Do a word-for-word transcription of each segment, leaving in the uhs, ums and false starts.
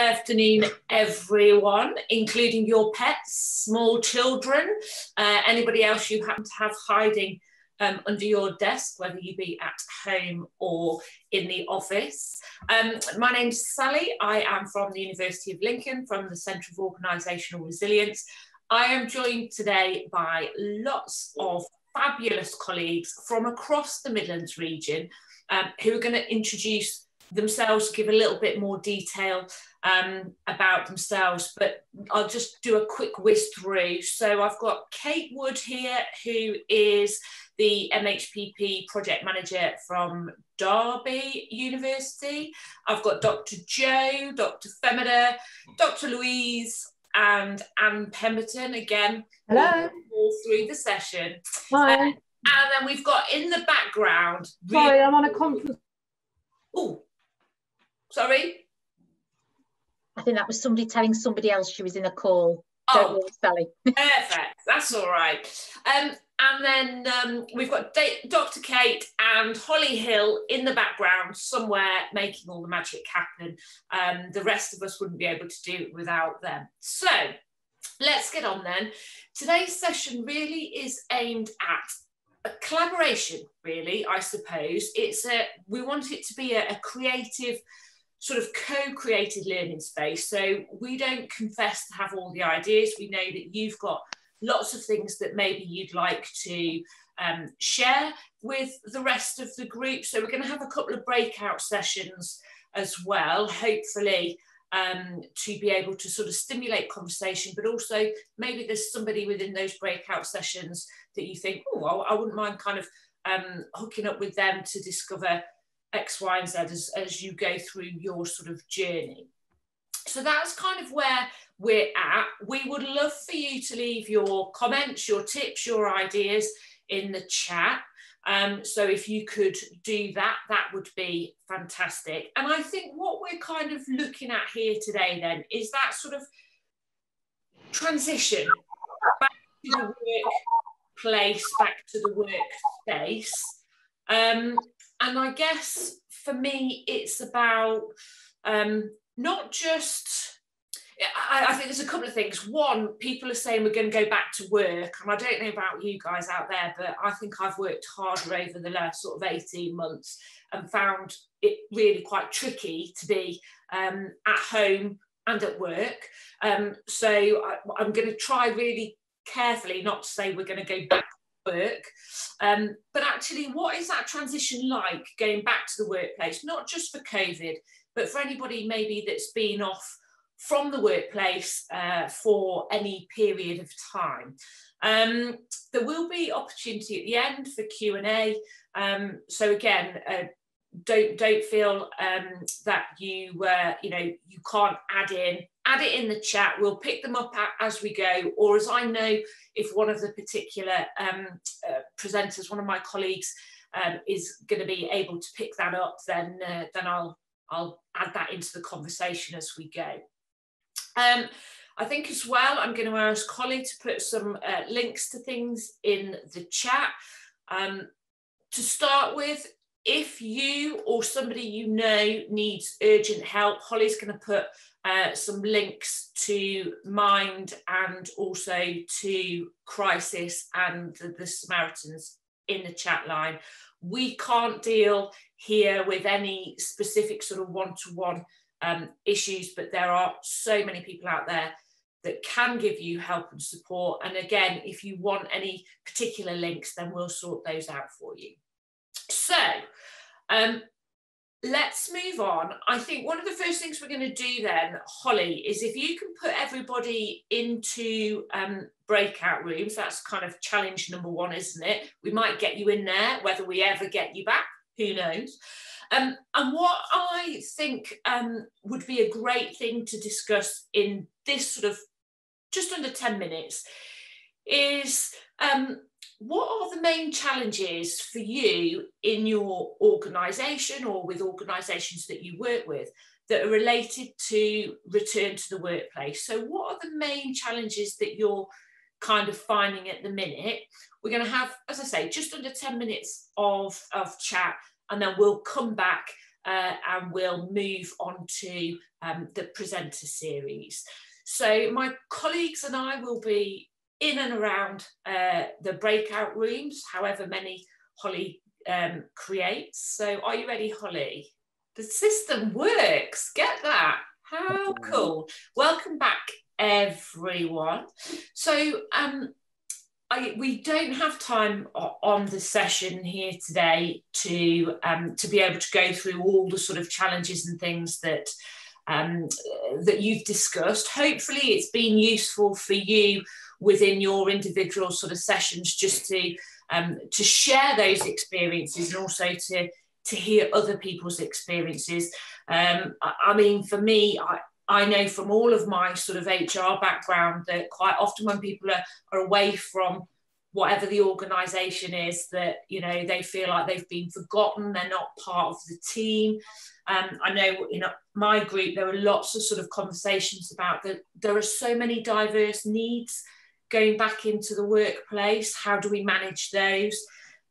Good afternoon, everyone, including your pets, small children, uh, anybody else you happen to have hiding um, under your desk, whether you be at home or in the office. Um, my name's Sally. I am from the University of Lincoln, from the Centre for Organisational Resilience. I am joined today by lots of fabulous colleagues from across the Midlands region um, who are going to introduce themselves, give a little bit more detail um, about themselves, but I'll just do a quick whiz through. So I've got Kate Wood here, who is the M H P P project manager from Derby University. I've got Doctor Jo, Doctor Fehmidah, Doctor Louise and Ann Pemberton again. Hello. All through the session. Hi. Um, and then we've got in the background. Sorry, I'm on a conference. Oh. Sorry? I think that was somebody telling somebody else she was in a call. Don't worry, Sally. Perfect. That's all right. Um, and then um, we've got Doctor Kate and Holly Hill in the background somewhere making all the magic happen. Um, the rest of us wouldn't be able to do it without them. So let's get on then. Today's session really is aimed at a collaboration, really, I suppose. It's a, we want it to be a, a creative, sort of co-created learning space. So we don't confess to have all the ideas. We know that you've got lots of things that maybe you'd like to um, share with the rest of the group. So we're going to have a couple of breakout sessions as well, hopefully, Um, to be able to sort of stimulate conversation, but also maybe there's somebody within those breakout sessions that you think, oh, I, I wouldn't mind kind of um, hooking up with them to discover X, Y, and Z as, as you go through your sort of journey. So that's kind of where we're at. We would love for you to leave your comments, your tips, your ideas in the chat. Um, so if you could do that, that would be fantastic. And I think what we're kind of looking at here today then is that sort of transition back to the workplace, back to the workspace. Um, and I guess for me, it's about um, not just... I, I think there's a couple of things. One, people are saying we're going to go back to work, and I don't know about you guys out there, but I think I've worked harder over the last sort of eighteen months and found it really quite tricky to be um, at home and at work. Um, so I, I'm going to try really carefully not to say we're going to go back to work, um, but actually what is that transition like, going back to the workplace, not just for COVID, but for anybody maybe that's been off from the workplace uh, for any period of time. Um, there will be opportunity at the end for Q and A. Um, so again, uh, don't don't feel um, that you uh, you know you can't add in add it in the chat. We'll pick them up as we go, or as I know, if one of the particular um, uh, presenters, one of my colleagues, um, is going to be able to pick that up, then uh, then I'll I'll add that into the conversation as we go. Um, I think as well, I'm going to ask Holly to put some uh, links to things in the chat. Um, to start with, if you or somebody you know needs urgent help, Holly's going to put uh, some links to Mind and also to Crisis and the Samaritans in the chat line. We can't deal here with any specific sort of one-to-one Um, issues, but there are so many people out there that can give you help and support. And again, if you want any particular links, then we'll sort those out for you. So um, let's move on. I think one of the first things we're going to do then, Holly, is if you can put everybody into um, breakout rooms. That's kind of challenge number one, isn't it? We might get you in there, whether we ever get you back, who knows? Um, and what I think um, would be a great thing to discuss in this sort of just under ten minutes is um, what are the main challenges for you in your organisation or with organisations that you work with that are related to return to the workplace? So what are the main challenges that you're kind of finding at the minute? We're going to have, as I say, just under ten minutes of, of chat, and then we'll come back uh, and we'll move on to um, the presenter series. So my colleagues and I will be in and around uh, the breakout rooms, however many Holly um, creates. So are you ready, Holly? The system works, get that, how cool. Welcome back, everyone. So um, I, we don't have time on the session here today to, um, to be able to go through all the sort of challenges and things that Um, that you've discussed. Hopefully it's been useful for you within your individual sort of sessions, just to um, to share those experiences and also to to hear other people's experiences. Um, I, I mean, for me, I, I know from all of my sort of H R background that quite often when people are, are away from whatever the organisation is, that, you know, they feel like they've been forgotten, they're not part of the team. Um, I know in my group, there were lots of sort of conversations about that there are so many diverse needs going back into the workplace. How do we manage those?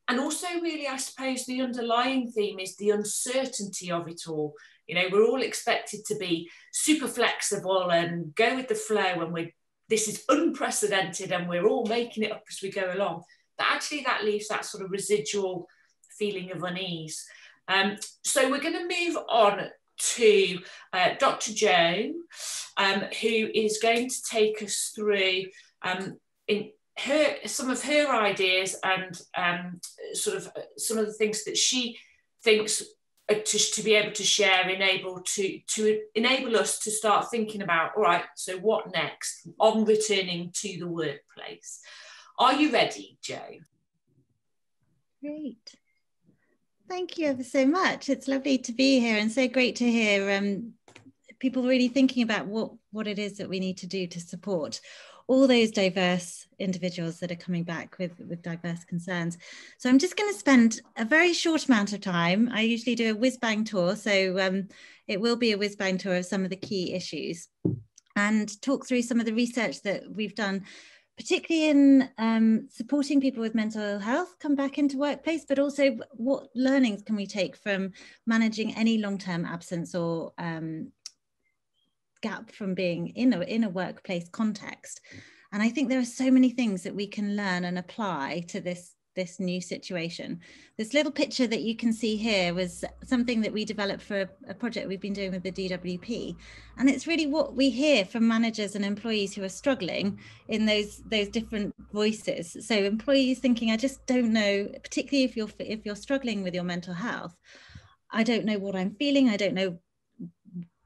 And also really, I suppose the underlying theme is the uncertainty of it all. You know, we're all expected to be super flexible and go with the flow, and we're this is unprecedented and we're all making it up as we go along. But actually that leaves that sort of residual feeling of unease. Um, so we're gonna move on to uh, Doctor Jo, um, who is going to take us through um, in her, some of her ideas and um, sort of some of the things that she thinks To, to be able to share, enable to to enable us to start thinking about, all right, so what next on returning to the workplace. Are you ready, Jo? Great. Thank you ever so much. It's lovely to be here and so great to hear um, people really thinking about what, what it is that we need to do to support all those diverse individuals that are coming back with, with diverse concerns. So I'm just going to spend a very short amount of time. I usually do a whiz-bang tour, so um, it will be a whiz-bang tour of some of the key issues and talk through some of the research that we've done, particularly in um, supporting people with mental health come back into workplace, but also what learnings can we take from managing any long-term absence or um, gap from being in a, in a workplace context. And I think there are so many things that we can learn and apply to this, this new situation. This little picture that you can see here was something that we developed for a, a project we've been doing with the D W P. And it's really what we hear from managers and employees who are struggling in those, those different voices. So employees thinking, I just don't know, particularly if you're, if you're struggling with your mental health, I don't know what I'm feeling, I don't know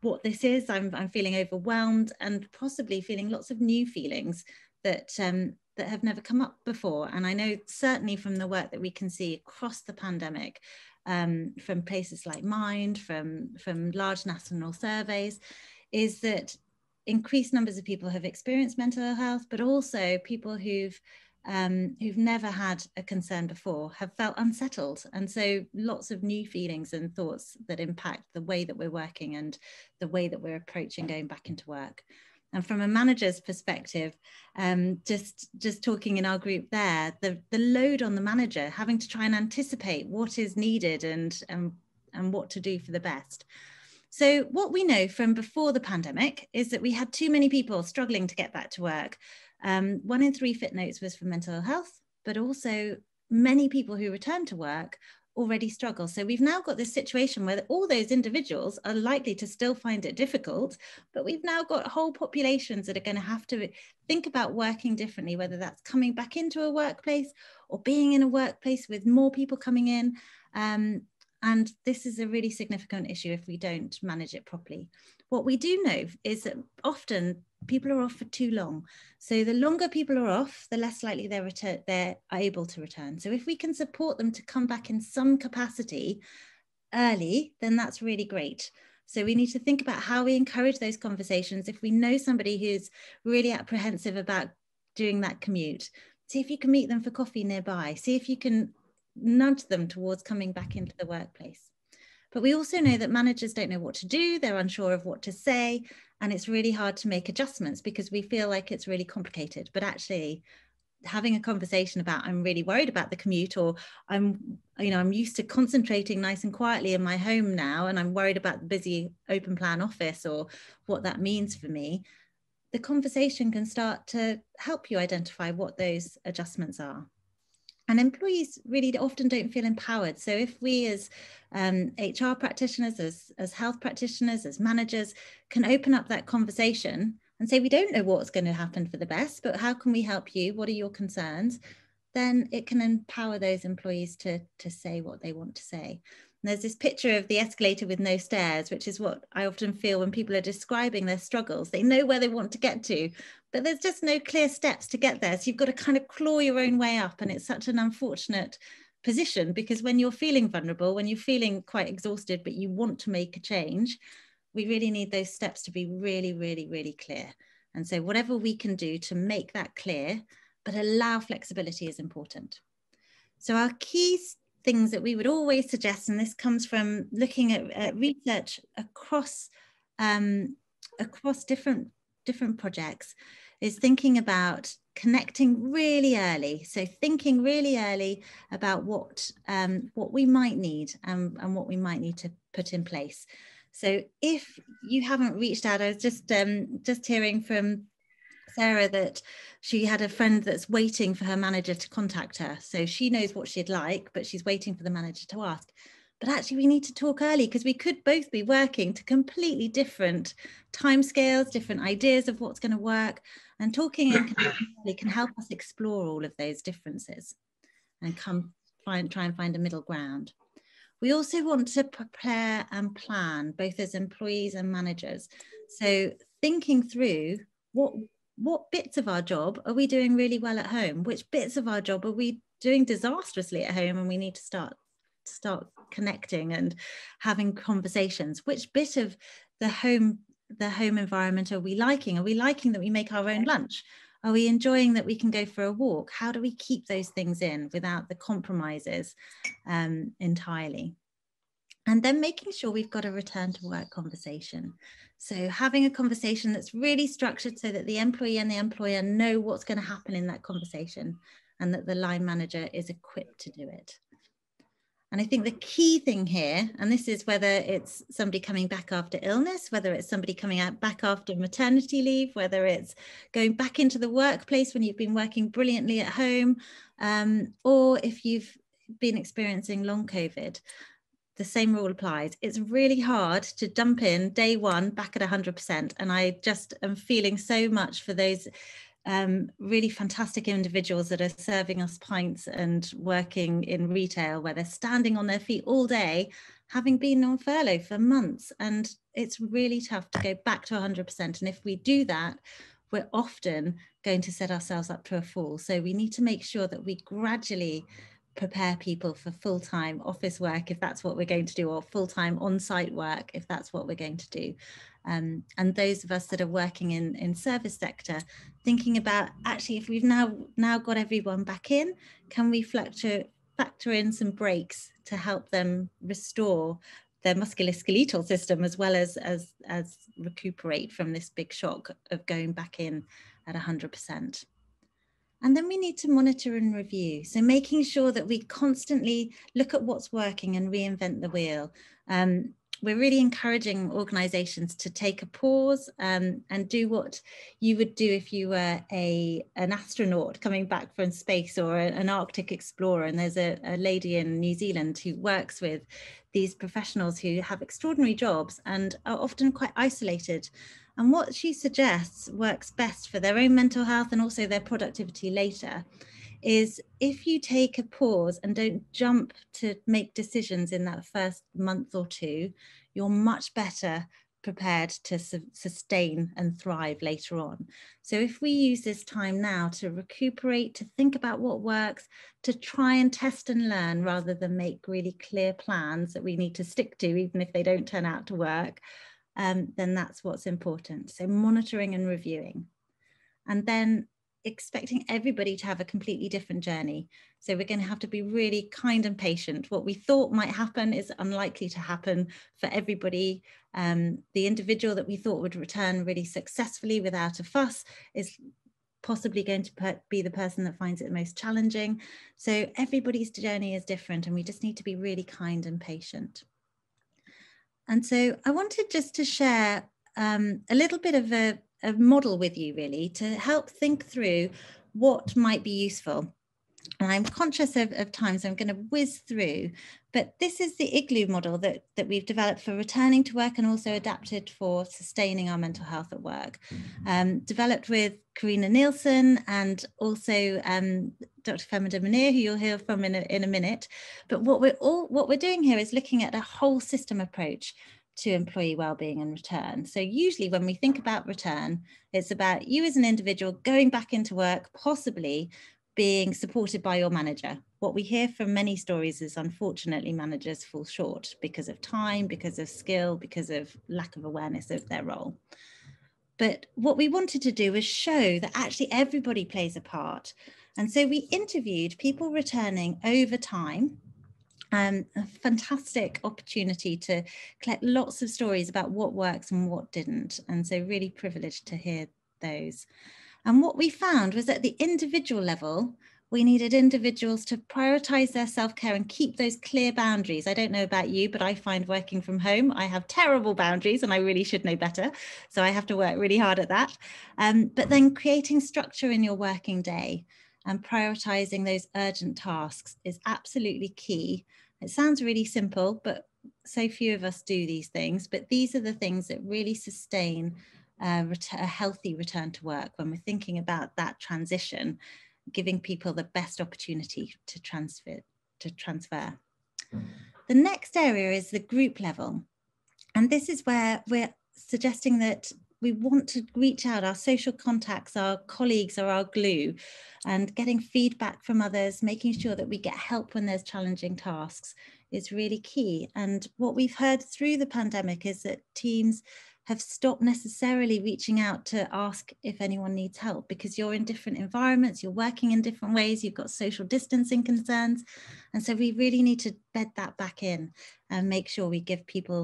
what this is, I'm, I'm feeling overwhelmed and possibly feeling lots of new feelings that, um, that have never come up before. And I know certainly from the work that we can see across the pandemic, um, from places like Mind, from, from large national surveys, is that increased numbers of people have experienced mental health, but also people who've Um, who've never had a concern before have felt unsettled, and so lots of new feelings and thoughts that impact the way that we're working and the way that we're approaching going back into work. And from a manager's perspective, um, just just talking in our group there, the, the load on the manager having to try and anticipate what is needed and, and, and what to do for the best. So what we know from before the pandemic is that we had too many people struggling to get back to work. Um, one in three Fit Notes was for mental health, but also many people who return to work already struggle. So we've now got this situation where all those individuals are likely to still find it difficult, but we've now got whole populations that are going to have to think about working differently, whether that's coming back into a workplace or being in a workplace with more people coming in. Um, and this is a really significant issue if we don't manage it properly. What we do know is that often people are off for too long. So the longer people are off, the less likely they're, return they're able to return. So if we can support them to come back in some capacity early, then that's really great. So we need to think about how we encourage those conversations. If we know somebody who's really apprehensive about doing that commute, see if you can meet them for coffee nearby. See if you can nudge them towards coming back into the workplace. But we also know that managers don't know what to do, they're unsure of what to say, and it's really hard to make adjustments because we feel like it's really complicated. But actually, having a conversation about, I'm really worried about the commute, or I'm, you know, I'm used to concentrating nice and quietly in my home now, and I'm worried about the busy open plan office or what that means for me, the conversation can start to help you identify what those adjustments are. And employees really often don't feel empowered. So if we as um, H R practitioners, as, as health practitioners, as managers can open up that conversation and say, we don't know what's going to happen for the best, but how can we help you? What are your concerns? Then it can empower those employees to, to say what they want to say. And there's this picture of the escalator with no stairs, which is what I often feel when people are describing their struggles. They know where they want to get to, but there's just no clear steps to get there. So you've got to kind of claw your own way up. And it's such an unfortunate position, because when you're feeling vulnerable, when you're feeling quite exhausted, but you want to make a change, we really need those steps to be really, really, really clear. And so whatever we can do to make that clear, but allow flexibility is important. So our key things that we would always suggest, and this comes from looking at, at research across, um, across different, different projects, is thinking about connecting really early. So thinking really early about what, um, what we might need and, and what we might need to put in place. So if you haven't reached out, I was just um, just hearing from Sarah that she had a friend that's waiting for her manager to contact her. So she knows what she'd like, but she's waiting for the manager to ask. But actually, we need to talk early, because we could both be working to completely different timescales, different ideas of what's going to work. And talking and connecting early can help us explore all of those differences and come find, try and find a middle ground. We also want to prepare and plan, both as employees and managers. So thinking through what, what bits of our job are we doing really well at home? Which bits of our job are we doing disastrously at home, and we need to start, start connecting and having conversations? Which bit of the home, the home environment are we liking? Are we liking that we make our own lunch? Are we enjoying that we can go for a walk? How do we keep those things in without the compromises um, entirely? And then making sure we've got a return to work conversation. So having a conversation that's really structured so that the employee and the employer know what's going to happen in that conversation, and that the line manager is equipped to do it. And I think the key thing here, and this is whether it's somebody coming back after illness, whether it's somebody coming out back after maternity leave, whether it's going back into the workplace when you've been working brilliantly at home, um, or if you've been experiencing long COVID, the same rule applies. It's really hard to jump in day one back at one hundred percent. And I just am feeling so much for those Um, really fantastic individuals that are serving us pints and working in retail, where they're standing on their feet all day, having been on furlough for months. And it's really tough to go back to one hundred percent. And if we do that, we're often going to set ourselves up to a fall. So we need to make sure that we gradually prepare people for full-time office work, if that's what we're going to do, or full-time on-site work, if that's what we're going to do. Um, and those of us that are working in, in service sector, thinking about actually, if we've now, now got everyone back in, can we factor, factor in some breaks to help them restore their musculoskeletal system, as well as, as, as recuperate from this big shock of going back in at one hundred percent. And then we need to monitor and review. So making sure that we constantly look at what's working and reinvent the wheel. Um, we're really encouraging organisations to take a pause um, and do what you would do if you were a, an astronaut coming back from space, or a, an Arctic explorer. And there's a, a lady in New Zealand who works with these professionals who have extraordinary jobs and are often quite isolated. And what she suggests works best for their own mental health and also their productivity later is if you take a pause and don't jump to make decisions in that first month or two, you're much better prepared to su- sustain and thrive later on. So if we use this time now to recuperate, to think about what works, to try and test and learn, rather than make really clear plans that we need to stick to, even if they don't turn out to work, Um, then that's what's important. So monitoring and reviewing, and then expecting everybody to have a completely different journey. So we're going to have to be really kind and patient. What we thought might happen is unlikely to happen for everybody. Um, the individual that we thought would return really successfully without a fuss is possibly going to be the person that finds it the most challenging. So everybody's journey is different, and we just need to be really kind and patient. And so I wanted just to share um, a little bit of a, a model with you, really, to help think through what might be useful. And I'm conscious of, of time, so I'm going to whiz through. But this is the I G L U model that, that we've developed for returning to work and also adapted for sustaining our mental health at work. Um, developed with Karina Nielsen and also um, Doctor Fehmidah Munir, who you'll hear from in a, in a minute. But what we're, all, what we're doing here is looking at a whole system approach to employee wellbeing and return. So usually when we think about return, it's about you as an individual going back into work, possibly being supported by your manager. What we hear from many stories is, unfortunately, managers fall short because of time, because of skill, because of lack of awareness of their role. But what we wanted to do was show that actually everybody plays a part. And so we interviewed people returning over time. Um, a fantastic opportunity to collect lots of stories about what works and what didn't. And so really privileged to hear those. And what we found was at the individual level, we needed individuals to prioritise their self-care and keep those clear boundaries. I don't know about you, but I find working from home, I have terrible boundaries and I really should know better. So I have to work really hard at that. Um, but then creating structure in your working day and prioritising those urgent tasks is absolutely key. It sounds really simple, but so few of us do these things. But these are the things that really sustain Uh, a healthy return to work when we're thinking about that transition, giving people the best opportunity to transfer. To transfer. The next area is the group level. And this is where we're suggesting that we want to reach out our social contacts, our colleagues are our glue, and getting feedback from others, making sure that we get help when there's challenging tasks is really key. And what we've heard through the pandemic is that teams have stopped necessarily reaching out to ask if anyone needs help, because you're in different environments, you're working in different ways, you've got social distancing concerns. And so we really need to bed that back in and make sure we give people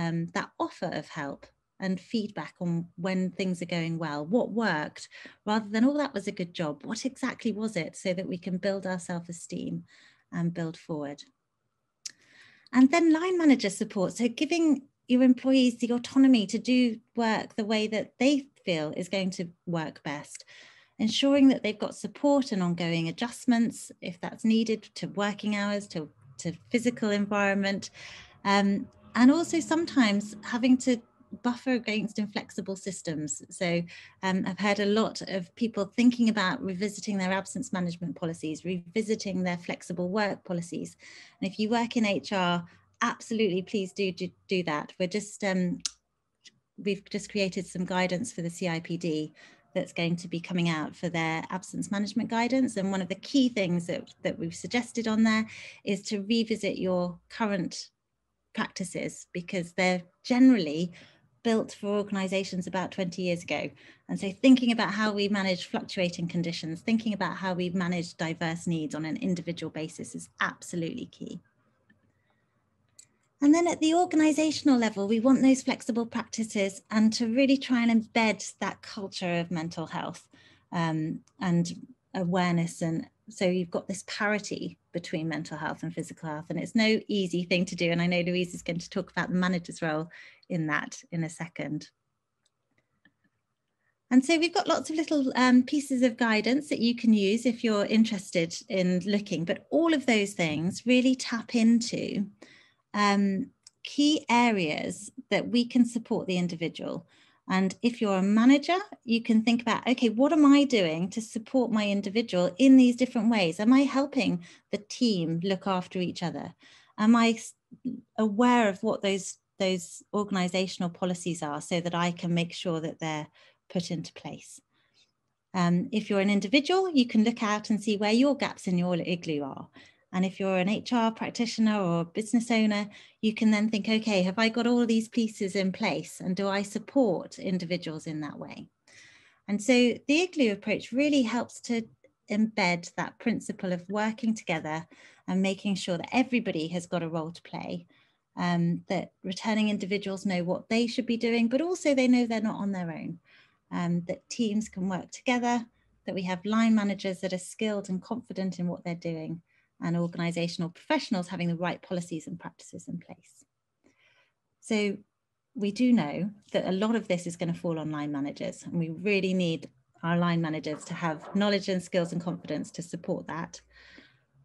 um, that offer of help and feedback on when things are going well, what worked, rather than, oh, that was a good job. What exactly was it? So that we can build our self-esteem and build forward. And then line manager support. So giving your employees the autonomy to do work the way that they feel is going to work best, ensuring that they've got support and ongoing adjustments, if that's needed, to working hours, to, to physical environment, um, and also sometimes having to buffer against inflexible systems. So um, I've heard a lot of people thinking about revisiting their absence management policies, revisiting their flexible work policies. And if you work in H R, absolutely, please do, do do that. We're just um, we've just created some guidance for the C I P D that's going to be coming out for their absence management guidance. And one of the key things that that we've suggested on there is to revisit your current practices, because they're generally built for organisations about twenty years ago. And so thinking about how we manage fluctuating conditions, thinking about how we manage diverse needs on an individual basis is absolutely key. And then at the organisational level, we want those flexible practices and to really try and embed that culture of mental health um, and awareness. And so you've got this parity between mental health and physical health, and it's no easy thing to do. And I know Louise is going to talk about the manager's role in that in a second. And so we've got lots of little um, pieces of guidance that you can use if you're interested in looking, but all of those things really tap into Um, key areas that we can support the individual. And if you're a manager, you can think about, okay, what am I doing to support my individual in these different ways? Am I helping the team look after each other? Am I aware of what those, those organisational policies are so that I can make sure that they're put into place? Um, if you're an individual, you can look out and see where your gaps in your I G L U are. And if you're an H R practitioner or business owner, you can then think, okay, have I got all these pieces in place, and do I support individuals in that way? And so the I G L U approach really helps to embed that principle of working together and making sure that everybody has got a role to play, um, that returning individuals know what they should be doing, but also they know they're not on their own, um, that teams can work together that we have line managers that are skilled and confident in what they're doing, and organisational professionals having the right policies and practices in place. So we do know that a lot of this is going to fall on line managers, and we really need our line managers to have knowledge and skills and confidence to support that.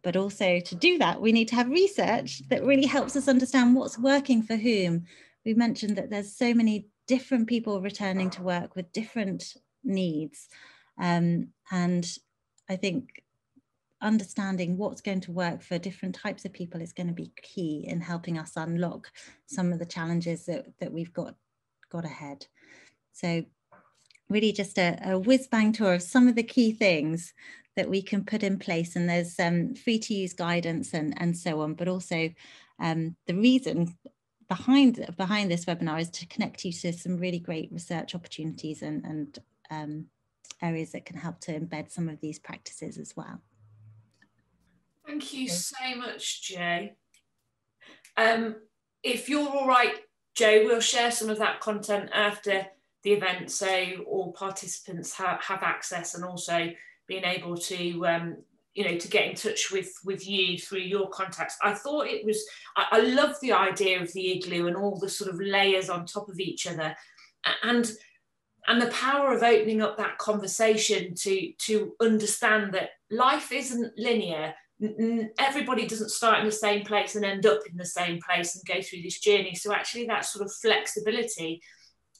But also to do that, we need to have research that really helps us understand what's working for whom. We mentioned that there's so many different people returning to work with different needs. Um, and I think understanding what's going to work for different types of people is going to be key in helping us unlock some of the challenges that, that we've got, got ahead. So really just a, a whiz-bang tour of some of the key things that we can put in place, and there's um, free to use guidance and, and so on, but also um, the reason behind, behind this webinar is to connect you to some really great research opportunities and, and um, areas that can help to embed some of these practices as well. Thank you so much, Jo. Um, if you're all right, Jo, we'll share some of that content after the event so all participants ha have access, and also being able to, um, you know, to get in touch with, with you through your contacts. I thought it was, I, I love the idea of the igloo and all the sort of layers on top of each other, and and the power of opening up that conversation to, to understand that life isn't linear. Everybody doesn't start in the same place and end up in the same place and go through this journey. So actually that sort of flexibility.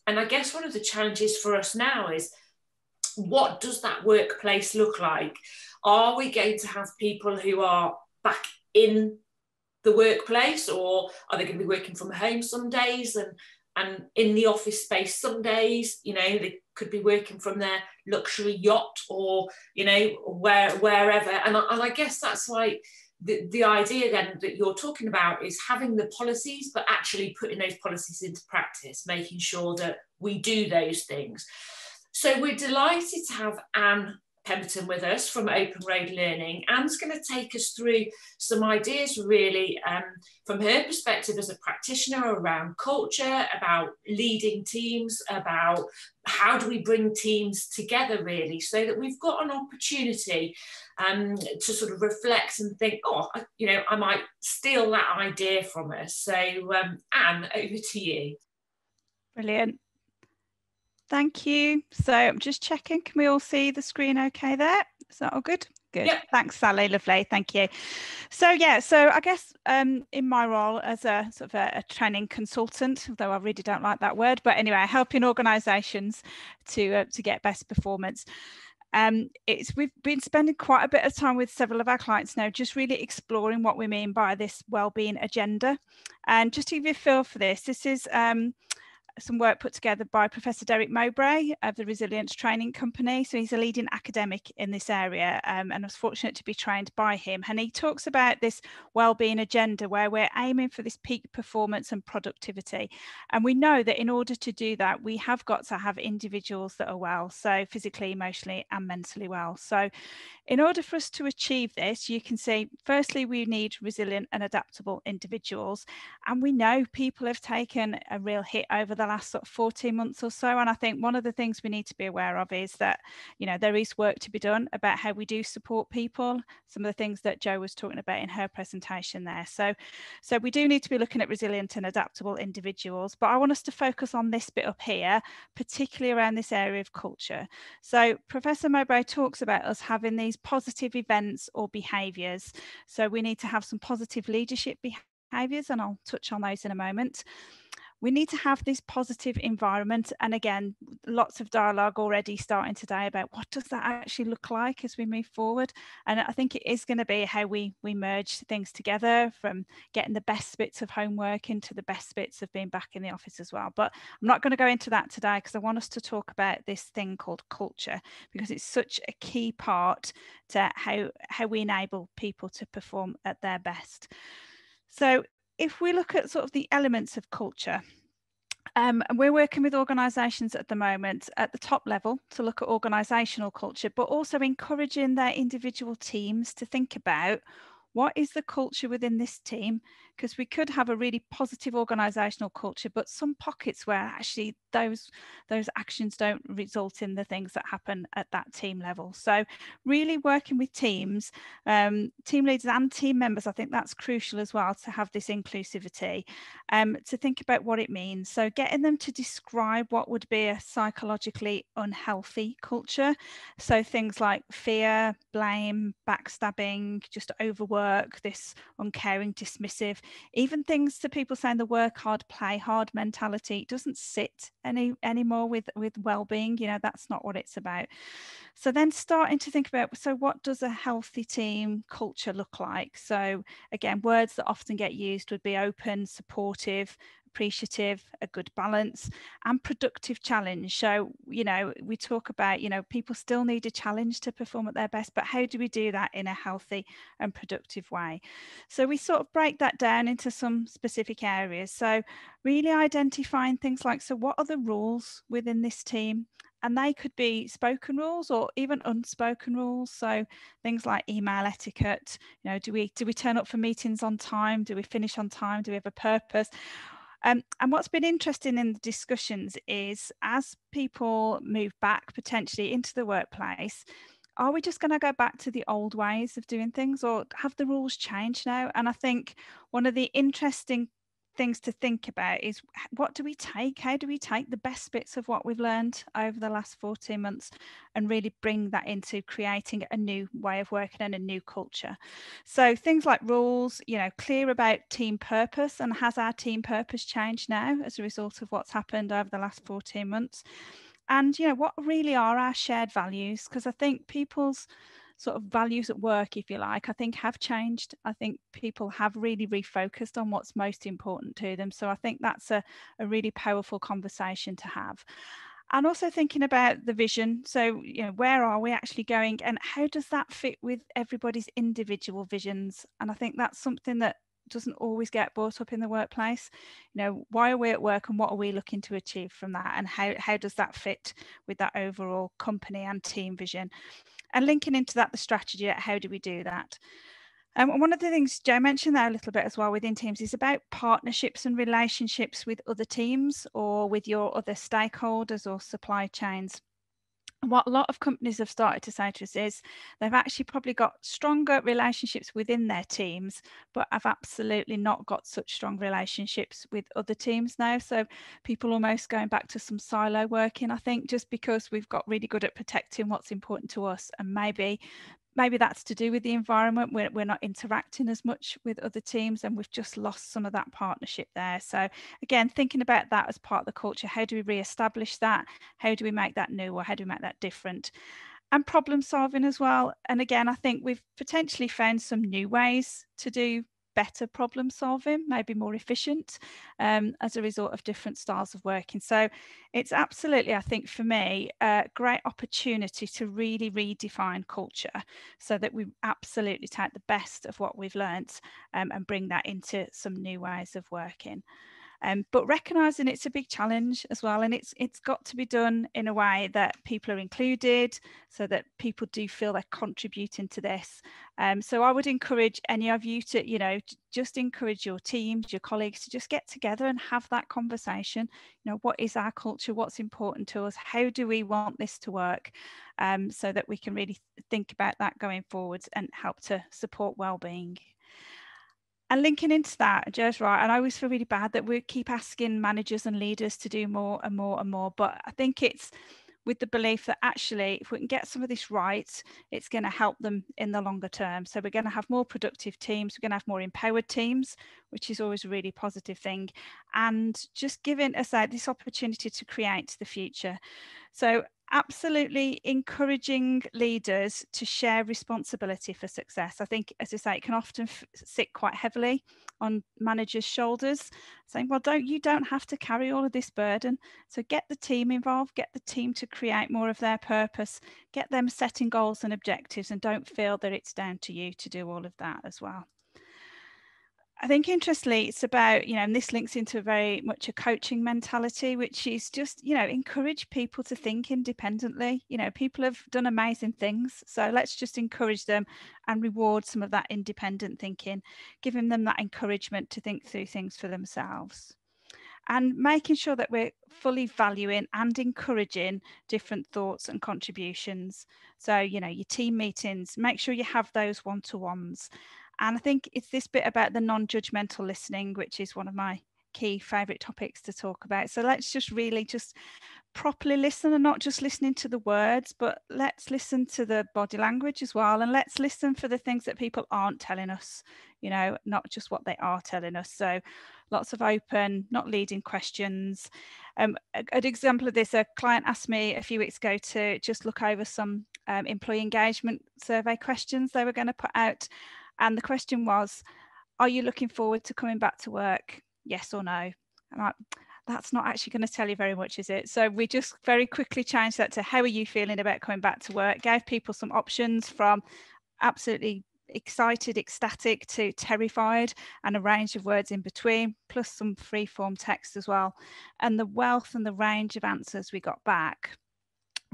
And I guess one of the challenges for us now is, what does that workplace look like? Are we going to have people who are back in the workplace, or are they going to be working from home some days and, and in the office space some days? You know, they could be working from their luxury yacht or, you know, where, wherever. And I, and I guess that's like the, the idea then that you're talking about is having the policies, but actually putting those policies into practice, making sure that we do those things. So we're delighted to have Ann Pemberton with us from Open Road Learning. Ann's going to take us through some ideas really um, from her perspective as a practitioner around culture, about leading teams, about how do we bring teams together really, so that we've got an opportunity um, to sort of reflect and think, oh, I, you know, I might steal that idea from her. So um, Ann, over to you. Brilliant. Thank you. So I'm just checking, can we all see the screen okay there? Is that all good? Good. Yep. Thanks, Sally. Lovely. Thank you. So yeah, so I guess um, in my role as a sort of a, a training consultant, although I really don't like that word, but anyway, helping organisations to uh, to get best performance. Um, it's we've been spending quite a bit of time with several of our clients now, just really exploring what we mean by this wellbeing agenda. And just to give you a feel for this, this is... Um, some work put together by Professor Derek Mowbray of the Resilience Training Company. So he's a leading academic in this area, um, and I was fortunate to be trained by him. And he talks about this wellbeing agenda where we're aiming for this peak performance and productivity. And we know that in order to do that, we have got to have individuals that are well, so physically, emotionally, and mentally well. So in order for us to achieve this, you can see, firstly, we need resilient and adaptable individuals. And we know people have taken a real hit over the last sort of fourteen months or so, and I think one of the things we need to be aware of is that, you know, there is work to be done about how we do support people, some of the things that Jo was talking about in her presentation there. So so we do need to be looking at resilient and adaptable individuals, but I want us to focus on this bit up here, particularly around this area of culture. So Professor Mowbray talks about us having these positive events or behaviours, so we need to have some positive leadership behaviours, and I'll touch on those in a moment. We need to have this positive environment. And again, lots of dialogue already starting today about what does that actually look like as we move forward. And I think it is going to be how we, we merge things together, from getting the best bits of homework into the best bits of being back in the office as well. But I'm not going to go into that today because I want us to talk about this thing called culture, because it's such a key part to how, how we enable people to perform at their best. So if we look at sort of the elements of culture, um, and we're working with organisations at the moment at the top level to look at organisational culture, but also encouraging their individual teams to think about What is the culture within this team? Because we could have a really positive organisational culture, but some pockets where actually those, those actions don't result in the things that happen at that team level. So really working with teams, um, team leaders and team members, I think that's crucial as well, to have this inclusivity, um, to think about what it means. So getting them to describe what would be a psychologically unhealthy culture. So things like fear, blame, backstabbing, just overwork, this uncaring, dismissive, even things to people saying the work hard, play hard mentality doesn't sit any anymore with, with well-being. You know, that's not what it's about. So then starting to think about, so what does a healthy team culture look like? So again, words that often get used would be open, supportive, appreciative, a good balance, and productive challenge. So, you know, we talk about, you know, people still need a challenge to perform at their best, but how do we do that in a healthy and productive way? So we sort of break that down into some specific areas. So really identifying things like, so what are the rules within this team? And they could be spoken rules or even unspoken rules. So things like email etiquette, you know, do we do we turn up for meetings on time? Do we finish on time? Do we have a purpose? Um, and what's been interesting in the discussions is, as people move back potentially into the workplace, are we just going to go back to the old ways of doing things, or have the rules changed now? And I think one of the interesting things to think about is, what do we take? How do we take the best bits of what we've learned over the last fourteen months and really bring that into creating a new way of working and a new culture? So things like rules, you know, clear about team purpose, and has our team purpose changed now as a result of what's happened over the last fourteen months? And, you know, what really are our shared values? Because I think people's sort of values at work, if you like, I think have changed. I think people have really refocused on what's most important to them. So I think that's a, a really powerful conversation to have. And also thinking about the vision. So, you know, where are we actually going, and how does that fit with everybody's individual visions? And I think that's something that doesn't always get brought up in the workplace. You know, why are we at work, and what are we looking to achieve from that, and how, how does that fit with that overall company and team vision? And linking into that the strategy, how do we do that? Um, and one of the things Jo mentioned there a little bit as well within teams is about partnerships and relationships with other teams or with your other stakeholders or supply chains. What a lot of companies have started to say to us is they've actually probably got stronger relationships within their teams, but have absolutely not got such strong relationships with other teams now. So people almost going back to some silo working, I think, just because we've got really good at protecting what's important to us, and maybe Maybe that's to do with the environment. We're, we're not interacting as much with other teams, and we've just lost some of that partnership there. So again, thinking about that as part of the culture, how do we re-establish that? How do we make that new, or how do we make that different? And problem solving as well. And again, I think we've potentially found some new ways to do better problem solving, maybe more efficient, um, as a result of different styles of working. So it's absolutely, I think for me, a great opportunity to really redefine culture so that we absolutely take the best of what we've learnt um, and bring that into some new ways of working. Um, but recognising it's a big challenge as well, and it's it's got to be done in a way that people are included, so that people do feel they're contributing to this. Um, so I would encourage any of you to, you know, just encourage your teams, your colleagues to just get together and have that conversation. You know, what is our culture? What's important to us? How do we want this to work? Um, so that we can really think about that going forwards and help to support well-being. And linking into that, Jo's right, and I always feel really bad that we keep asking managers and leaders to do more and more and more, but I think it's with the belief that actually, if we can get some of this right, it's going to help them in the longer term. So we're going to have more productive teams, we're going to have more empowered teams, which is always a really positive thing, and just giving us uh, this opportunity to create the future. So absolutely encouraging leaders to share responsibility for success. I think, as I say, it can often f sit quite heavily on managers' shoulders, saying, well, don't you don't have to carry all of this burden. So get the team involved, get the team to create more of their purpose, get them setting goals and objectives, and don't feel that it's down to you to do all of that as well. I think interestingly, it's about, you know, and this links into very much a coaching mentality, which is just, you know, encourage people to think independently. You know, people have done amazing things. So let's just encourage them and reward some of that independent thinking, giving them that encouragement to think through things for themselves. And making sure that we're fully valuing and encouraging different thoughts and contributions. So, you know, your team meetings, make sure you have those one-to-ones. And I think it's this bit about the non-judgmental listening, which is one of my key favourite topics to talk about. So let's just really just properly listen, and not just listening to the words, but let's listen to the body language as well. And let's listen for the things that people aren't telling us, you know, not just what they are telling us. So lots of open, not leading questions. Um, an example of this, a client asked me a few weeks ago to just look over some um, employee engagement survey questions they were going to put out. And the question was, are you looking forward to coming back to work? Yes or no? And I, that's not actually going to tell you very much, is it? So we just very quickly changed that to, how are you feeling about coming back to work? Gave people some options from absolutely excited, ecstatic to terrified, and a range of words in between, plus some free form text as well. And the wealth and the range of answers we got back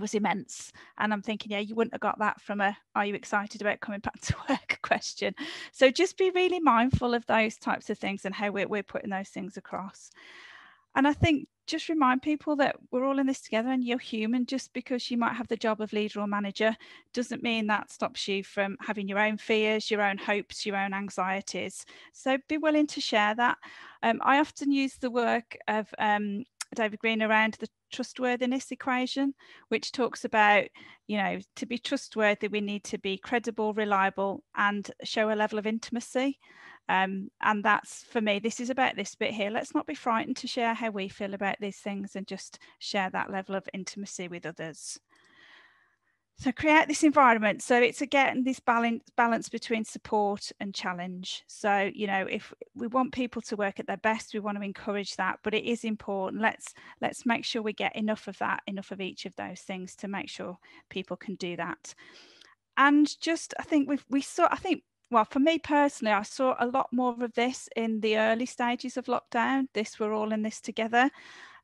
was immense. And I'm thinking, yeah, you wouldn't have got that from a are you excited about coming back to work question. So just be really mindful of those types of things and how we're, we're putting those things across. And I think just remind people that we're all in this together, and you're human. Just because you might have the job of leader or manager doesn't mean that stops you from having your own fears, your own hopes, your own anxieties. So be willing to share that. Um, I often use the work of um, David Green around the trustworthiness equation, which talks about, you know, to be trustworthy, we need to be credible, reliable, and show a level of intimacy. Um, and that's, for me, this is about this bit here. Let's not be frightened to share how we feel about these things, and just share that level of intimacy with others. So create this environment. So it's again this balance balance between support and challenge. So, you know, if we want people to work at their best, we want to encourage that, but it is important. Let's let's make sure we get enough of that, enough of each of those things to make sure people can do that. And just I think we've we saw I think well, for me personally, I saw a lot more of this in the early stages of lockdown. This we're all in this together.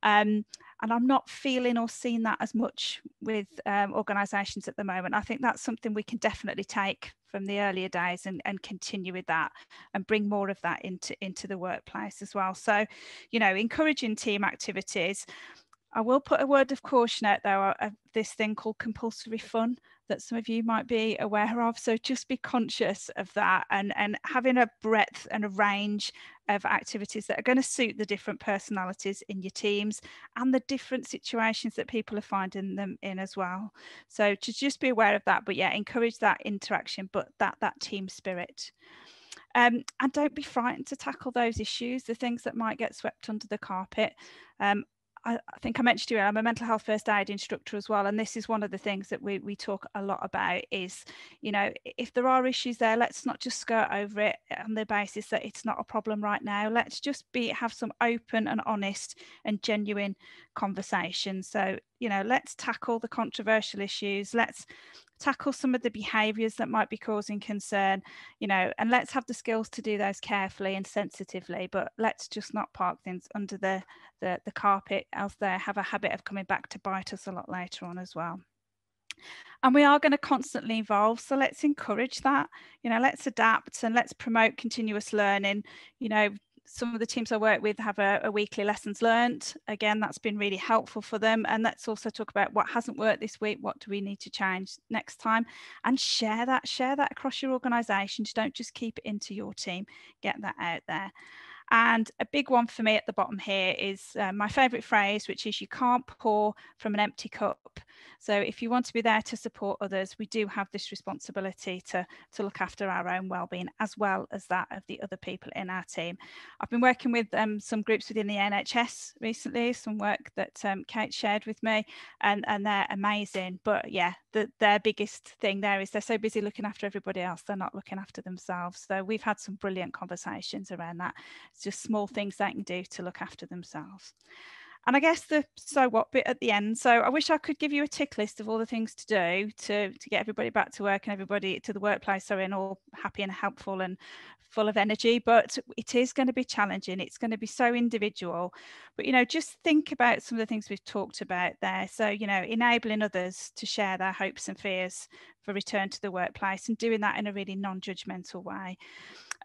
Um, and I'm not feeling or seeing that as much with um, organisations at the moment. I think that's something we can definitely take from the earlier days and, and continue with that, and bring more of that into, into the workplace as well. So, you know, encouraging team activities. I will put a word of caution out there of this thing called compulsory fun that some of you might be aware of. So just be conscious of that, and, and having a breadth and a range of activities that are going to suit the different personalities in your teams and the different situations that people are finding them in as well. So to just be aware of that, but yeah, encourage that interaction, but that, that team spirit. Um, and don't be frightened to tackle those issues, the things that might get swept under the carpet. Um, I think I mentioned to you, I'm a mental health first aid instructor as well. And this is one of the things that we, we talk a lot about is, you know, if there are issues there, let's not just skirt over it on the basis that it's not a problem right now. Let's just be have some open and honest and genuine conversation. So, you know, let's tackle the controversial issues. Let's tackle some of the behaviours that might be causing concern, you know, and let's have the skills to do those carefully and sensitively. But let's just not park things under the, the, the carpet, else they have a habit of coming back to bite us a lot later on as well. And we are going to constantly evolve, so let's encourage that. You know, let's adapt and let's promote continuous learning. You know, some of the teams I work with have a, a weekly lessons learned. Again, that's been really helpful for them. And let's also talk about what hasn't worked this week. What do we need to change next time? And share that, share that across your organisations. Don't just keep it into your team. Get that out there. And a big one for me at the bottom here is uh, my favourite phrase, which is you can't pour from an empty cup. So if you want to be there to support others, we do have this responsibility to, to look after our own wellbeing as well as that of the other people in our team. I've been working with um, some groups within the N H S recently, some work that um, Kate shared with me, and, and they're amazing. But yeah, the, their biggest thing there is they're so busy looking after everybody else, they're not looking after themselves. So we've had some brilliant conversations around that. Just small things they can do to look after themselves. And I guess the so what bit at the end. So I wish I could give you a tick list of all the things to do to, to get everybody back to work and everybody to the workplace, so in all happy and helpful and full of energy, but it is going to be challenging. It's going to be so individual, but, you know, just think about some of the things we've talked about there. So, you know, enabling others to share their hopes and fears for return to the workplace and doing that in a really non-judgmental way.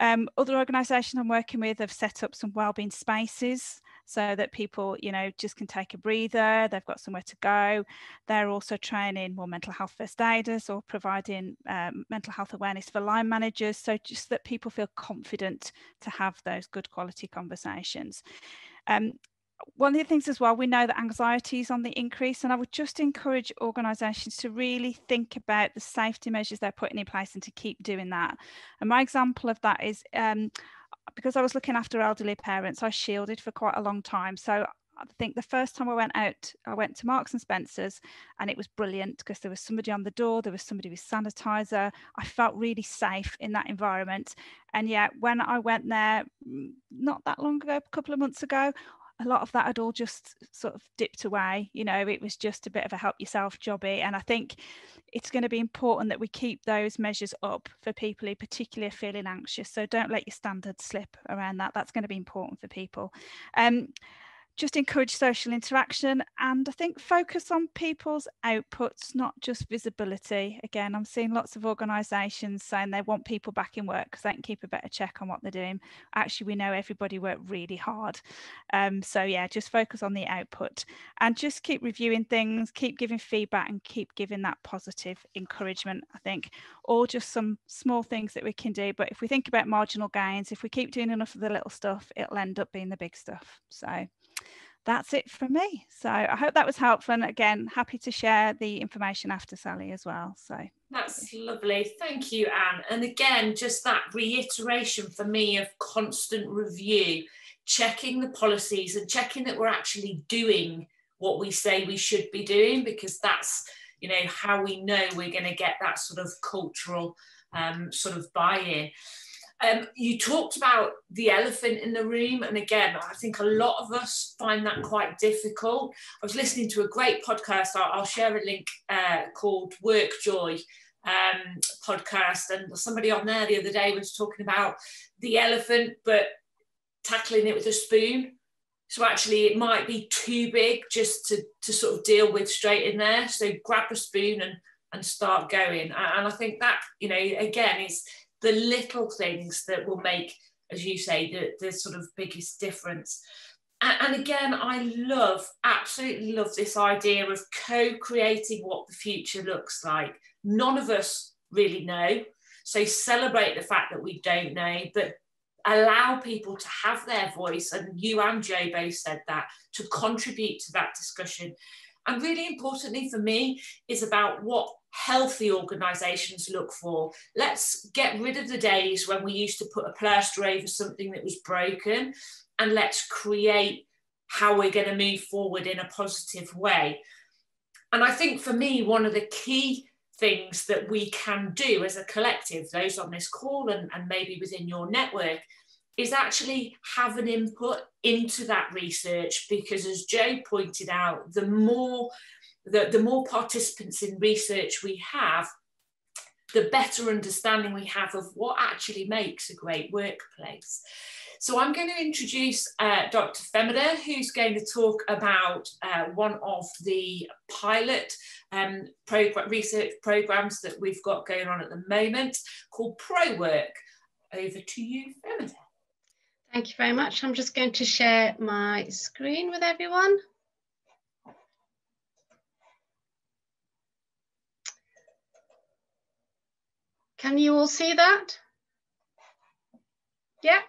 Um, other organisations I'm working with have set up some wellbeing spaces so that people, you know, just can take a breather, they've got somewhere to go. They're also training more mental health first aiders or providing um, mental health awareness for line managers. So just that people feel confident to have those good quality conversations. Um, One of the things as well, we know that anxiety is on the increase, and I would just encourage organisations to really think about the safety measures they're putting in place and to keep doing that. And my example of that is um, because I was looking after elderly parents, I shielded for quite a long time. So I think the first time I went out, I went to Marks and Spencer's, and it was brilliant because there was somebody on the door, there was somebody with sanitizer. I felt really safe in that environment. And yet when I went there not that long ago, a couple of months ago, a lot of that had all just sort of dipped away. You know, it was just a bit of a help yourself jobby. And I think it's going to be important that we keep those measures up for people who particularly are feeling anxious. So don't let your standards slip around that. That's going to be important for people. Um, just encourage social interaction, and I think focus on people's outputs, not just visibility. Again, I'm seeing lots of organisations saying they want people back in work because they can keep a better check on what they're doing. Actually, we know everybody worked really hard. Um, so yeah, just focus on the output and just keep reviewing things, keep giving feedback and keep giving that positive encouragement, I think. Or just some small things that we can do. But if we think about marginal gains, if we keep doing enough of the little stuff, it'll end up being the big stuff. So that's it from me. So I hope that was helpful. And again, happy to share the information after Sally as well. So that's lovely. Thank you, Anne. And again, just that reiteration for me of constant review, checking the policies and checking that we're actually doing what we say we should be doing, because that's, you know, how we know we're going to get that sort of cultural um, sort of buy-in. Um, you talked about the elephant in the room, and again, I think a lot of us find that quite difficult. I was listening to a great podcast, I'll, I'll share a link, uh, called Work Joy um, podcast, and somebody on there the other day was talking about the elephant, but tackling it with a spoon. So actually it might be too big just to, to sort of deal with straight in there, so grab a spoon and, and start going. And I think that, you know, again, is the little things that will make, as you say, the, the sort of biggest difference. And, and again, I love, absolutely love this idea of co-creating what the future looks like. None of us really know, so celebrate the fact that we don't know, but allow people to have their voice, and you and Jo both said that, to contribute to that discussion. And really importantly for me is about what healthy organisations look for. Let's get rid of the days when we used to put a plaster over something that was broken, and let's create how we're going to move forward in a positive way. And I think for me, one of the key things that we can do as a collective, those on this call and, and maybe within your network, is actually have an input into that research, because as Jo pointed out, the more The, the more participants in research we have, the better understanding we have of what actually makes a great workplace. So I'm going to introduce uh, Doctor Fehmidah, who's going to talk about uh, one of the pilot um, program, research programs that we've got going on at the moment called ProWork. Over to you, Fehmidah. Thank you very much. I'm just going to share my screen with everyone. Can you all see that? Yeah?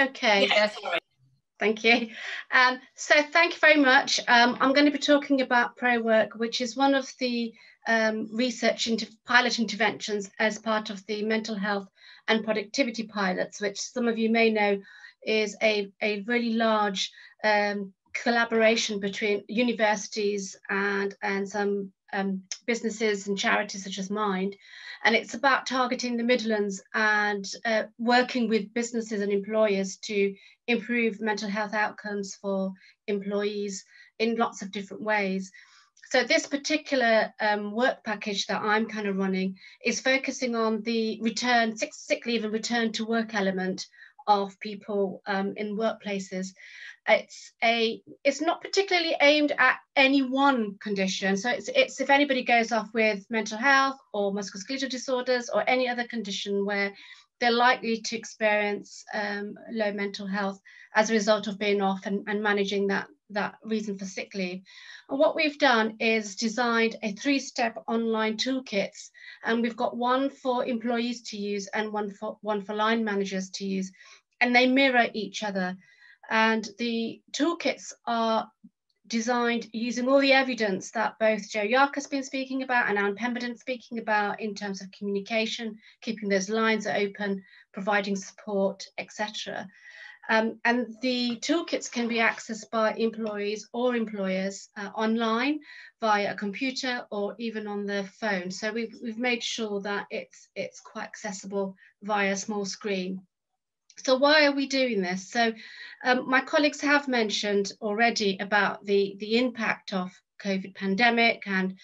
Okay. Yes. Thank you. Um, so thank you very much. Um, I'm going to be talking about ProWork, which is one of the um, research into pilot interventions as part of the Mental Health and Productivity Pilots, which some of you may know is a, a really large um, collaboration between universities and, and some Um, businesses and charities such as Mind, and it's about targeting the Midlands and uh, working with businesses and employers to improve mental health outcomes for employees in lots of different ways. So this particular um, work package that I'm kind of running is focusing on the return, sick, sick leave and return to work element of people um, in workplaces. It's a, it's not particularly aimed at any one condition. So it's, it's if anybody goes off with mental health or musculoskeletal disorders or any other condition where they're likely to experience um, low mental health as a result of being off and, and managing that, that reason for sick leave. And what we've done is designed a three-step online toolkits, and we've got one for employees to use and one for, one for line managers to use, and they mirror each other. And the toolkits are designed using all the evidence that both Jo Yarker has been speaking about and Ann Pemberton speaking about in terms of communication, keeping those lines open, providing support, et cetera. Um, and the toolkits can be accessed by employees or employers uh, online via a computer or even on their phone. So we've, we've made sure that it's, it's quite accessible via a small screen. So why are we doing this? So um, my colleagues have mentioned already about the, the impact of COVID pandemic and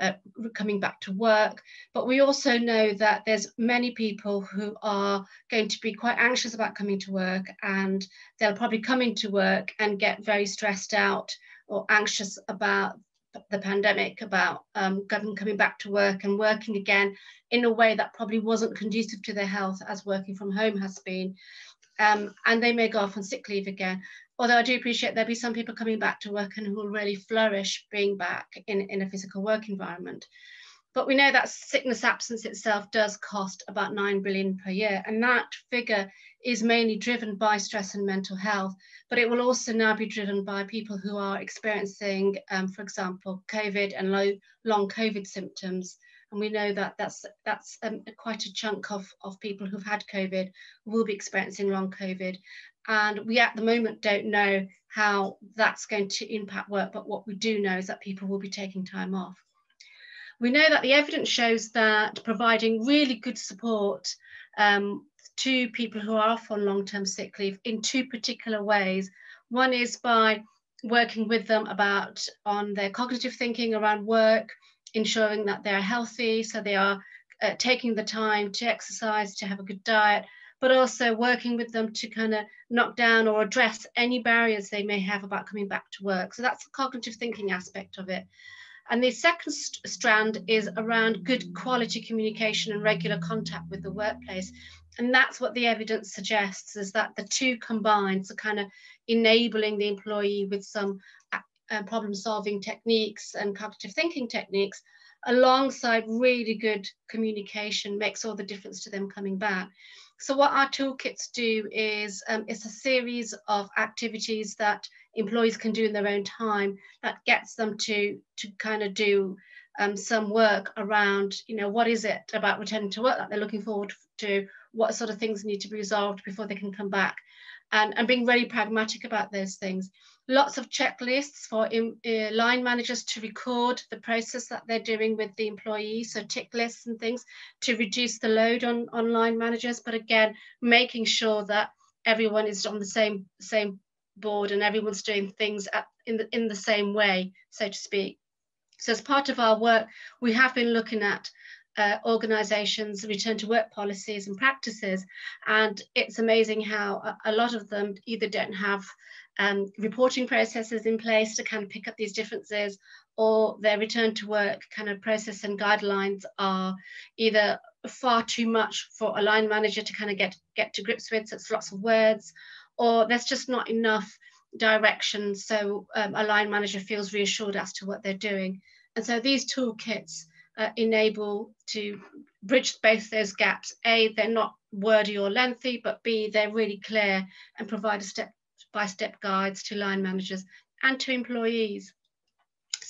uh, coming back to work. But we also know that there's many people who are going to be quite anxious about coming to work, and they'll probably come into work and get very stressed out or anxious about the pandemic, about um, coming back to work and working again in a way that probably wasn't conducive to their health, as working from home has been, um, and they may go off on sick leave again. Although I do appreciate there'll be some people coming back to work and who will really flourish being back in, in a physical work environment. But we know that sickness absence itself does cost about nine billion pounds per year, and that figure is mainly driven by stress and mental health, but it will also now be driven by people who are experiencing, um, for example, COVID and low, long COVID symptoms. And we know that that's, that's um, quite a chunk of, of people who've had COVID will be experiencing long COVID. And we at the moment don't know how that's going to impact work, but what we do know is that people will be taking time off. We know that the evidence shows that providing really good support um, to people who are off on long-term sick leave in two particular ways. One is by working with them about on their cognitive thinking around work, ensuring that they're healthy, so they are uh, taking the time to exercise, to have a good diet, but also working with them to kind of knock down or address any barriers they may have about coming back to work. So that's the cognitive thinking aspect of it. And the second st- strand is around good quality communication and regular contact with the workplace. And that's what the evidence suggests, is that the two combined, so kind of enabling the employee with some uh, problem solving techniques and cognitive thinking techniques, alongside really good communication, makes all the difference to them coming back. So what our toolkits do is um, it's a series of activities that employees can do in their own time that gets them to, to kind of do um, some work around, you know, what is it about returning to work that they're looking forward to, what sort of things need to be resolved before they can come back, and, and being really pragmatic about those things. Lots of checklists for in, uh, line managers to record the process that they're doing with the employees, so tick lists and things to reduce the load on, on line managers, but again, making sure that everyone is on the same, same board and everyone's doing things at, in, the, in the same way, so to speak. So as part of our work, we have been looking at Uh, organisations' return to work policies and practices, and it's amazing how a, a lot of them either don't have um, reporting processes in place to kind of pick up these differences, or their return to work kind of process and guidelines are either far too much for a line manager to kind of get get to grips with, so it's lots of words, or there's just not enough direction, so um, a line manager feels reassured as to what they're doing. And so these toolkits Uh, enable to bridge both those gaps. A, they're not wordy or lengthy, but B, they're really clear and provide a step-by-step guides to line managers and to employees.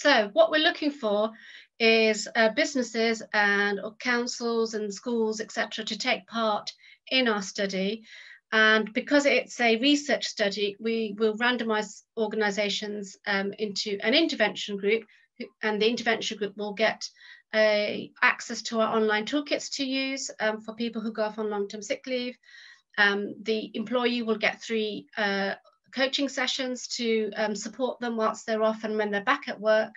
So what we're looking for is uh, businesses and or councils and schools, et cetera, to take part in our study. And because it's a research study, we will randomise organisations um, into an intervention group, and the intervention group will get Uh, access to our online toolkits to use um, for people who go off on long-term sick leave. Um, the employee will get three uh, coaching sessions to um, support them whilst they're off and when they're back at work.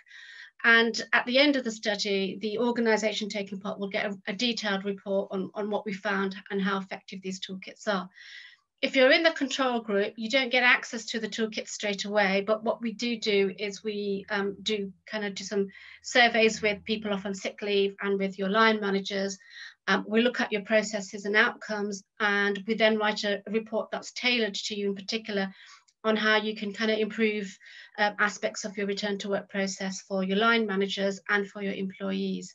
And at the end of the study, the organisation taking part will get a, a detailed report on, on what we found and how effective these toolkits are. If you're in the control group, you don't get access to the toolkit straight away, but what we do do is we um, do kind of do some surveys with people off on sick leave and with your line managers. Um, we look at your processes and outcomes, and we then write a report that's tailored to you in particular on how you can kind of improve uh, aspects of your return to work process for your line managers and for your employees.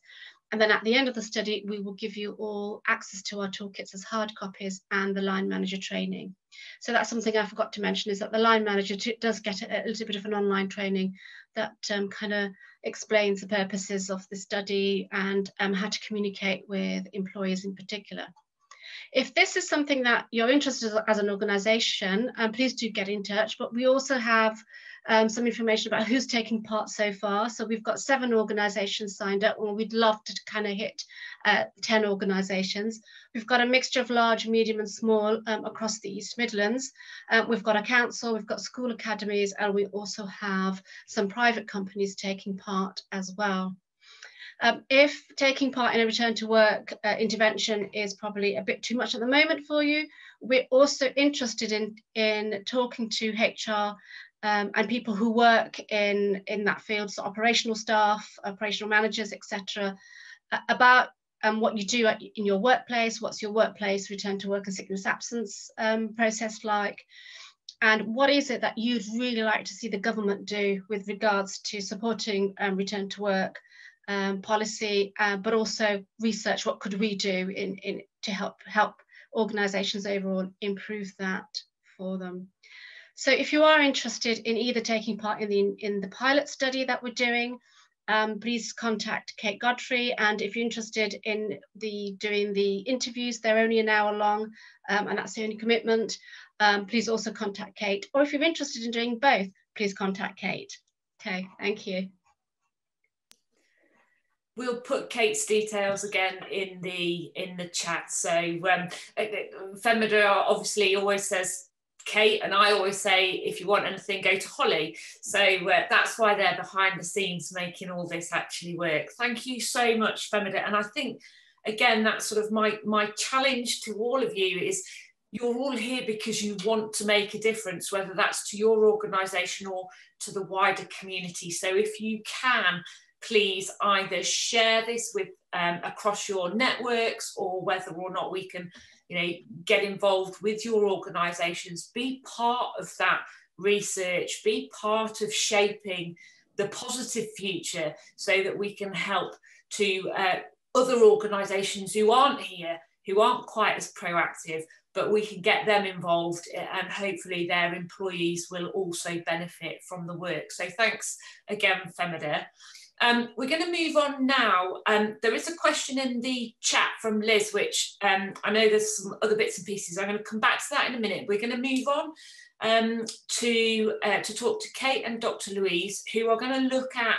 And then at the end of the study, we will give you all access to our toolkits as hard copies and the line manager training. So that's something I forgot to mention, is that the line manager does get a, a little bit of an online training that um, kind of explains the purposes of the study and um, how to communicate with employees in particular. If this is something that you're interested in as an organisation, um, please do get in touch. But we also have um, some information about who's taking part so far. So we've got seven organisations signed up, and we'd love to kind of hit uh, ten organisations. We've got a mixture of large, medium and small um, across the East Midlands. Uh, we've got a council, we've got school academies, and we also have some private companies taking part as well. Um, if taking part in a return to work uh, intervention is probably a bit too much at the moment for you, we're also interested in, in talking to H R um, and people who work in, in that field, so operational staff, operational managers, et cetera, about um, what you do at, in your workplace, what's your workplace return to work and sickness absence um, process like, and what is it that you'd really like to see the government do with regards to supporting um, return to work Um, policy, uh, but also research. What could we do in, in to help help organisations overall improve that for them? So, if you are interested in either taking part in the in the pilot study that we're doing, um, please contact Kate Godfrey. And if you're interested in the doing the interviews, they're only an hour long, um, and that's the only commitment. Um, please also contact Kate. Or if you're interested in doing both, please contact Kate. Okay, thank you. We'll put Kate's details again in the in the chat. So um, Fehmidah obviously always says Kate, and I always say if you want anything, go to Holly. So uh, that's why they're behind the scenes making all this actually work. Thank you so much, Fehmidah. And I think again that's sort of my my challenge to all of you is you're all here because you want to make a difference, whether that's to your organisation or to the wider community. So if you can, please either share this with um, across your networks, or whether or not we can, you know, get involved with your organisations. Be part of that research, be part of shaping the positive future so that we can help to uh, other organisations who aren't here, who aren't quite as proactive, but we can get them involved, and hopefully their employees will also benefit from the work. So thanks again, Fehmidah. Um, we're going to move on now. Um, there is a question in the chat from Liz, which um, I know there's some other bits and pieces. I'm going to come back to that in a minute. We're going to move on um, to, uh, to talk to Kate and Doctor Louise, who are going to look at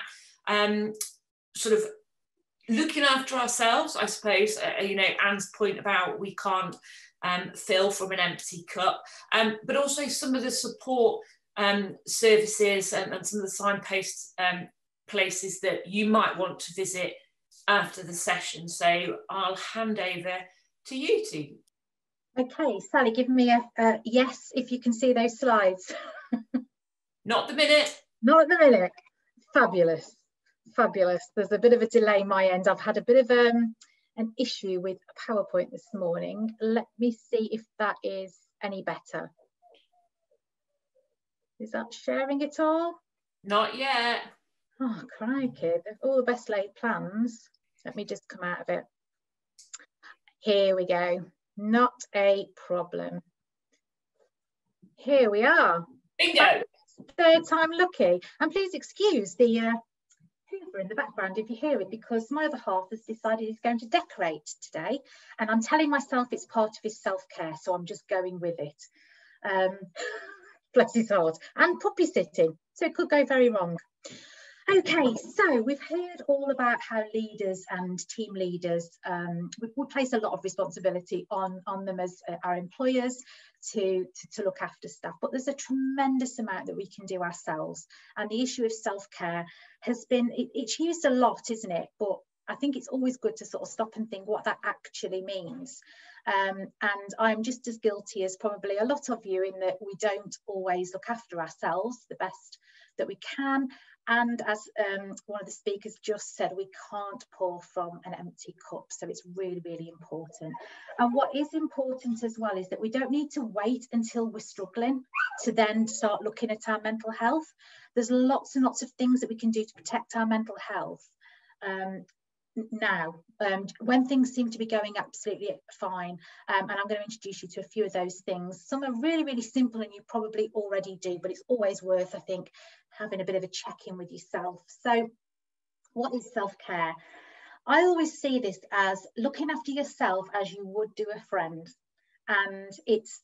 um, sort of looking after ourselves, I suppose, uh, you know, Anne's point about we can't um, fill from an empty cup, um, but also some of the support um, services and, and some of the signposts um, places that you might want to visit after the session. So I'll hand over to you two. Okay, Sally, give me a, a yes if you can see those slides. Not the minute. Not the minute. Fabulous, fabulous. There's a bit of a delay my end. I've had a bit of um, an issue with PowerPoint this morning. Let me see if that is any better. Is that sharing at all? Not yet. Oh, crikey, all the best laid plans. Let me just come out of it. Here we go. Not a problem. Here we are. Bingo. Third time lucky. And please excuse the uh, Hoover in the background if you hear it, because my other half has decided he's going to decorate today. And I'm telling myself it's part of his self-care, so I'm just going with it. Um, bless his heart. And puppy sitting, so it could go very wrong. Okay, so we've heard all about how leaders and team leaders, um, we, we place a lot of responsibility on, on them as uh, our employers to, to, to look after staff, but there's a tremendous amount that we can do ourselves. And the issue of self-care has been, it, it's used a lot, isn't it? But I think it's always good to sort of stop and think what that actually means. Um, and I'm just as guilty as probably a lot of you in that we don't always look after ourselves the best that we can. And as um, one of the speakers just said, we can't pour from an empty cup. So it's really, really important. And what is important as well is that we don't need to wait until we're struggling to then start looking at our mental health. There's lots and lots of things that we can do to protect our mental health. Um, now um, when things seem to be going absolutely fine, um, and I'm going to introduce you to a few of those things. Some are really, really simple and you probably already do, but it's always worth, I think, having a bit of a check-in with yourself. So what is self-care? I always see this as looking after yourself as you would do a friend, and it's,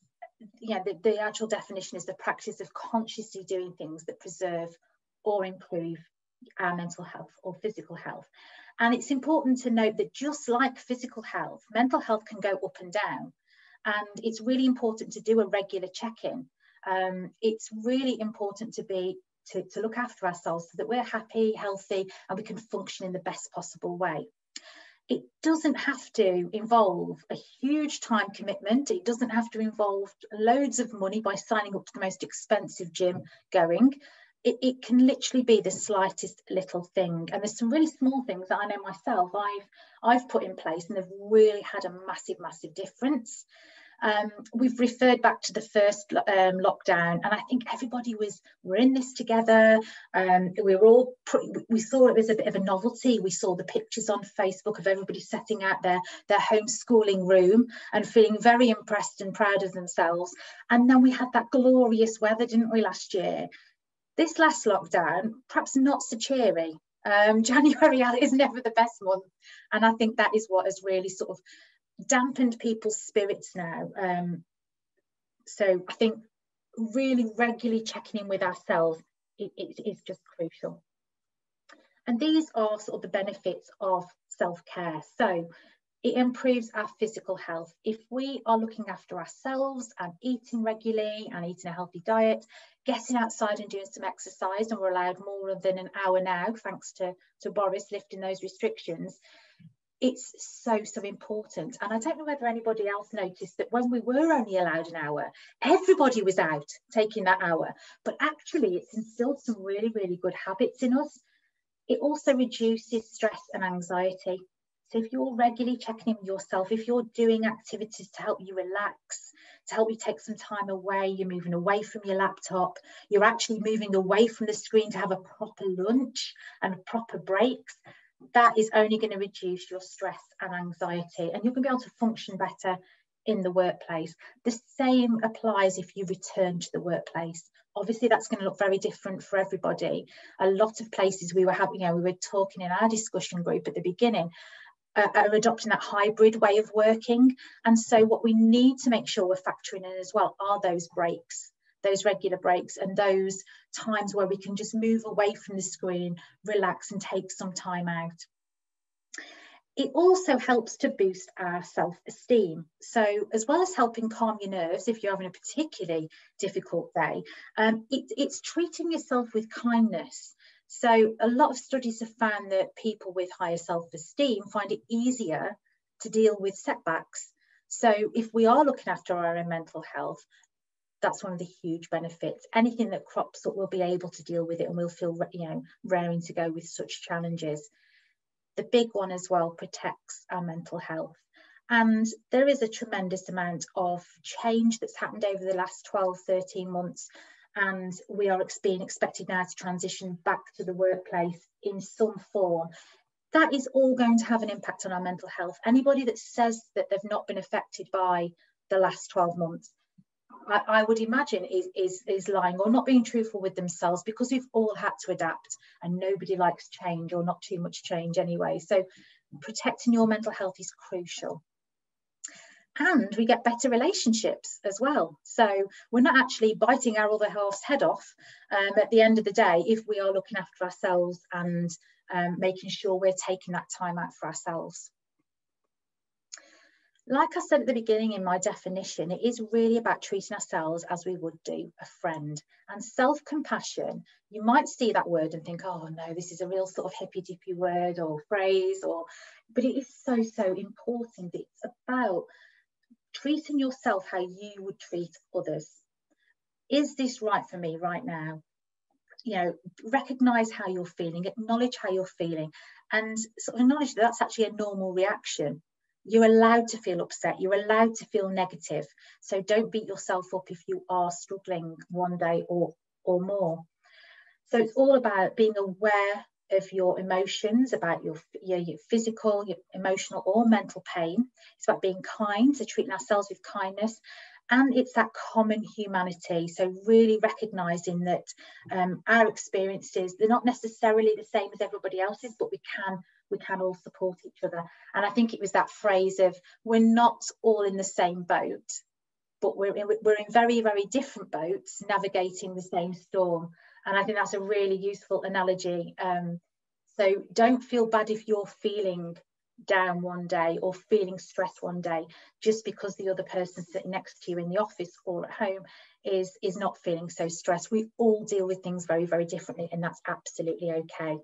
yeah, the, the actual definition is the practice of consciously doing things that preserve or improve our mental health or physical health. And it's important to note that just like physical health, mental health can go up and down. And it's really important to do a regular check-in. Um, it's really important to be to, to look after ourselves so that we're happy, healthy, and we can function in the best possible way. It doesn't have to involve a huge time commitment. It doesn't have to involve loads of money by signing up to the most expensive gym going. It, it can literally be the slightest little thing. And there's some really small things that I know myself I've, I've put in place, and they've really had a massive, massive difference. Um, we've referred back to the first um, lockdown, and I think everybody was, we're in this together. Um, we were all, pretty, we saw it was a bit of a novelty. We saw the pictures on Facebook of everybody setting out their, their homeschooling room and feeling very impressed and proud of themselves. And then we had that glorious weather, didn't we, last year? This last lockdown, perhaps not so cheery. Um, January is never the best month. And I think that is what has really sort of dampened people's spirits now. Um, so I think really regularly checking in with ourselves is it, it, just crucial. And these are sort of the benefits of self-care. So it improves our physical health. If we are looking after ourselves and eating regularly and eating a healthy diet, getting outside and doing some exercise, and we're allowed more than an hour now, thanks to, to Boris lifting those restrictions, it's so, so important. And I don't know whether anybody else noticed that when we were only allowed an hour, everybody was out taking that hour. But actually, it's instilled some really, really good habits in us. It also reduces stress and anxiety. So if you're regularly checking in with yourself, if you're doing activities to help you relax, to help you take some time away, you're moving away from your laptop, you're actually moving away from the screen to have a proper lunch and proper breaks, that is only going to reduce your stress and anxiety, and you're going to be able to function better in the workplace. The same applies if you return to the workplace. Obviously, that's going to look very different for everybody. A lot of places we were having, you know, we were talking in our discussion group at the beginning, are adopting that hybrid way of working. And so what we need to make sure we're factoring in as well are those breaks, those regular breaks, and those times where we can just move away from the screen, relax and take some time out. It also helps to boost our self-esteem. So as well as helping calm your nerves if you're having a particularly difficult day, um, it, it's treating yourself with kindness. So a lot of studies have found that people with higher self-esteem find it easier to deal with setbacks. So if we are looking after our own mental health, that's one of the huge benefits. Anything that crops up, we'll be able to deal with it, and we'll feel, you know, raring to go with such challenges. The big one as well, protects our mental health. And there is a tremendous amount of change that's happened over the last twelve, thirteen months. And we are being expected now to transition back to the workplace in some form. That is all going to have an impact on our mental health. Anybody that says that they've not been affected by the last twelve months, I, I would imagine is, is, is lying or not being truthful with themselves, because we've all had to adapt, and nobody likes change, or not too much change anyway. So protecting your mental health is crucial. and we get better relationships as well. So we're not actually biting our other half's head off um, at the end of the day if we are looking after ourselves and um, making sure we're taking that time out for ourselves. Like I said at the beginning in my definition, it is really about treating ourselves as we would do a friend. And self-compassion, you might see that word and think, oh no, this is a real sort of hippy-dippy word or phrase, or, but it is so, so important. It's about treating yourself how you would treat others. Is this right for me right now? You know, recognise how you're feeling, acknowledge how you're feeling, and sort of acknowledge that that's actually a normal reaction. You're allowed to feel upset, you're allowed to feel negative. So don't beat yourself up if you are struggling one day or, or more. So it's all about being aware of your emotions, about your, your, your physical, your emotional or mental pain. It's about being kind, so treating ourselves with kindness. And it's that common humanity. So really recognising that um, our experiences, they're not necessarily the same as everybody else's, but we can we can all support each other. And I think it was that phrase of, we're not all in the same boat, but we're in, we're in very, very different boats navigating the same storm. And I think that's a really useful analogy. Um, so don't feel bad if you're feeling down one day or feeling stressed one day, just because the other person sitting next to you in the office or at home is, is not feeling so stressed. We all deal with things very, very differently, and that's absolutely okay.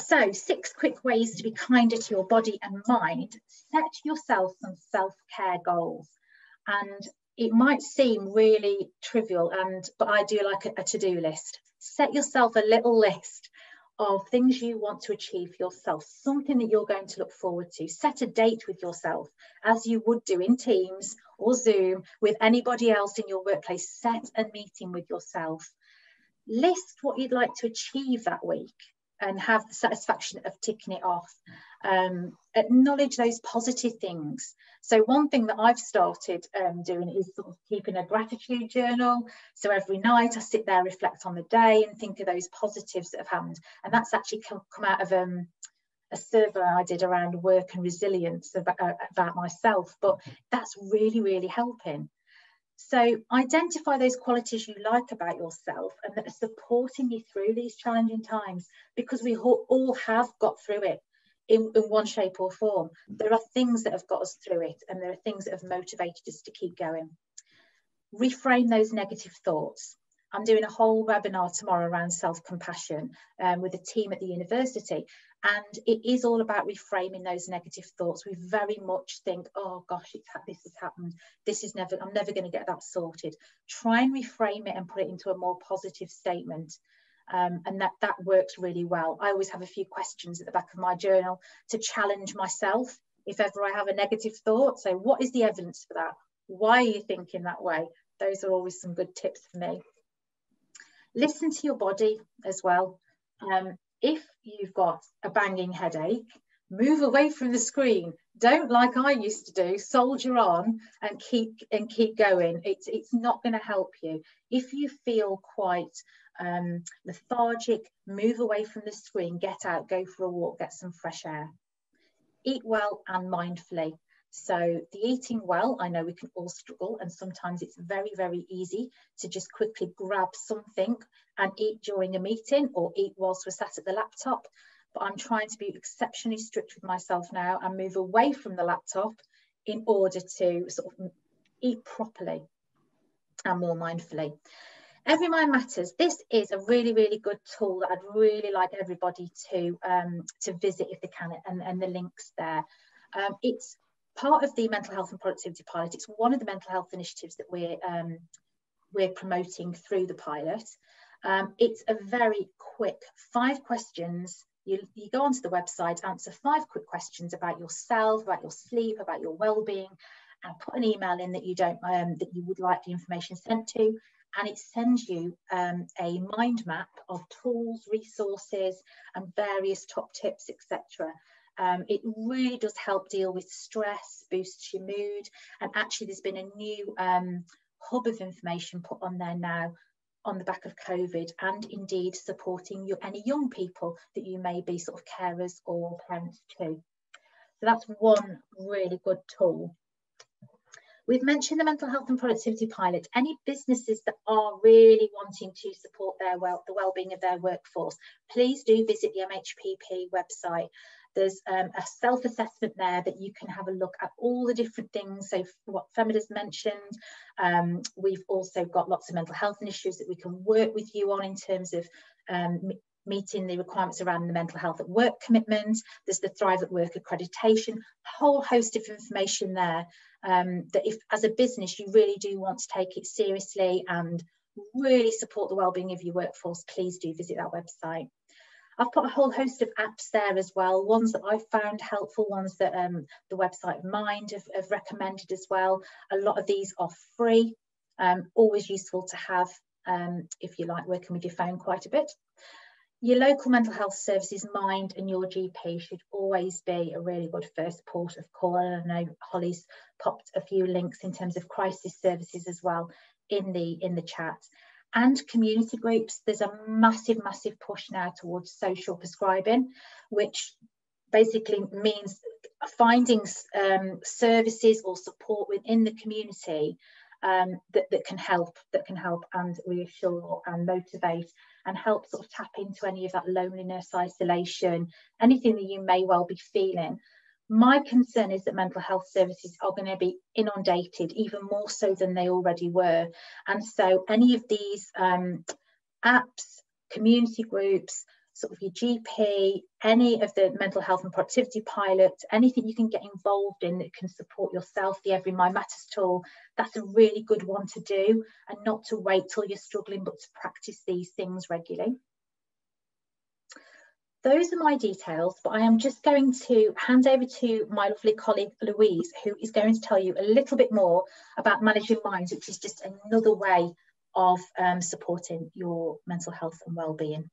So six quick ways to be kinder to your body and mind. Set yourself some self-care goals. And it might seem really trivial, and but I do like a, a to-do list. Set yourself a little list of things you want to achieve yourself, something that you're going to look forward to. Set a date with yourself, as you would do in Teams or Zoom with anybody else in your workplace. Set a meeting with yourself. List what you'd like to achieve that week, and have the satisfaction of ticking it off. Um, acknowledge those positive things. So one thing that I've started um, doing is sort of keeping a gratitude journal. So every night I sit there, reflect on the day and think of those positives that have happened. And that's actually come, come out of um, a survey I did around work and resilience about, uh, about myself, but that's really, really helping. So identify those qualities you like about yourself and that are supporting you through these challenging times, because we all have got through it in, in one shape or form. There are things that have got us through it, and there are things that have motivated us to keep going. Reframe those negative thoughts. I'm doing a whole webinar tomorrow around self-compassion um, with a team at the university. And it is all about reframing those negative thoughts. We very much think, oh gosh, it's ha this has happened. This is never, I'm never going to get that sorted. Try and reframe it and put it into a more positive statement. Um, and that, that works really well. I always have a few questions at the back of my journal to challenge myself if ever I have a negative thought. So what is the evidence for that? Why are you thinking that way? Those are always some good tips for me. Listen to your body as well. Um, if you've got a banging headache, move away from the screen. Don't, like I used to do, soldier on and keep and keep going. It's, it's not going to help you. If you feel quite um, lethargic, move away from the screen, get out, go for a walk, get some fresh air. Eat well and mindfully. So the eating well, I know we can all struggle, and sometimes it's very, very easy to just quickly grab something and eat during a meeting or eat whilst we're sat at the laptop. But I'm trying to be exceptionally strict with myself now and move away from the laptop in order to sort of eat properly and more mindfully. Every Mind Matters. This is a really, really good tool that I'd really like everybody to, um, to visit if they can, and, and the link's there. Um, it's part of the Mental Health and Productivity Pilot. It's one of the mental health initiatives that we're, um, we're promoting through the pilot. Um, it's a very quick five questions. You, you go onto the website, answer five quick questions about yourself, about your sleep, about your well-being, and put an email in that you don't um, that you would like the information sent to, and it sends you um, a mind map of tools, resources, and various top tips, et cetera. Um, it really does help deal with stress, boosts your mood, and actually there's been a new um, hub of information put on there now on the back of COVID, and indeed supporting you, any young people that you may be sort of carers or parents to. So that's one really good tool. We've mentioned the Mental Health and Productivity Pilot. Any businesses that are really wanting to support their well, the wellbeing of their workforce, please do visit the M H P P website. There's um, a self-assessment there that you can have a look at all the different things. So what Fehmidah's mentioned, um, we've also got lots of mental health issues that we can work with you on in terms of um, meeting the requirements around the mental health at work commitment. There's the Thrive at Work accreditation, a whole host of information there um, that if as a business you really do want to take it seriously and really support the wellbeing of your workforce, please do visit that website. I've put a whole host of apps there as well, ones that I've found helpful, ones that um, the website Mind have, have recommended as well. A lot of these are free, um, always useful to have um, if you like working with your phone quite a bit. Your local mental health services, Mind, and your G P should always be a really good first port of call. I know Holly's popped a few links in terms of crisis services as well in the, in the chat. And community groups, there's a massive, massive push now towards social prescribing, which basically means finding um, services or support within the community um, that, that can help, that can help and reassure and motivate and help sort of tap into any of that loneliness, isolation, anything that you may well be feeling. My concern is that mental health services are going to be inundated even more so than they already were. And so any of these um, apps, community groups, sort of your G P, any of the mental health and productivity pilots, anything you can get involved in that can support yourself, the Every Mind Matters tool, that's a really good one to do, and not to wait till you're struggling, but to practice these things regularly. Those are my details, but I am just going to hand over to my lovely colleague Louise, who is going to tell you a little bit more about Managing Minds, which is just another way of um, supporting your mental health and wellbeing.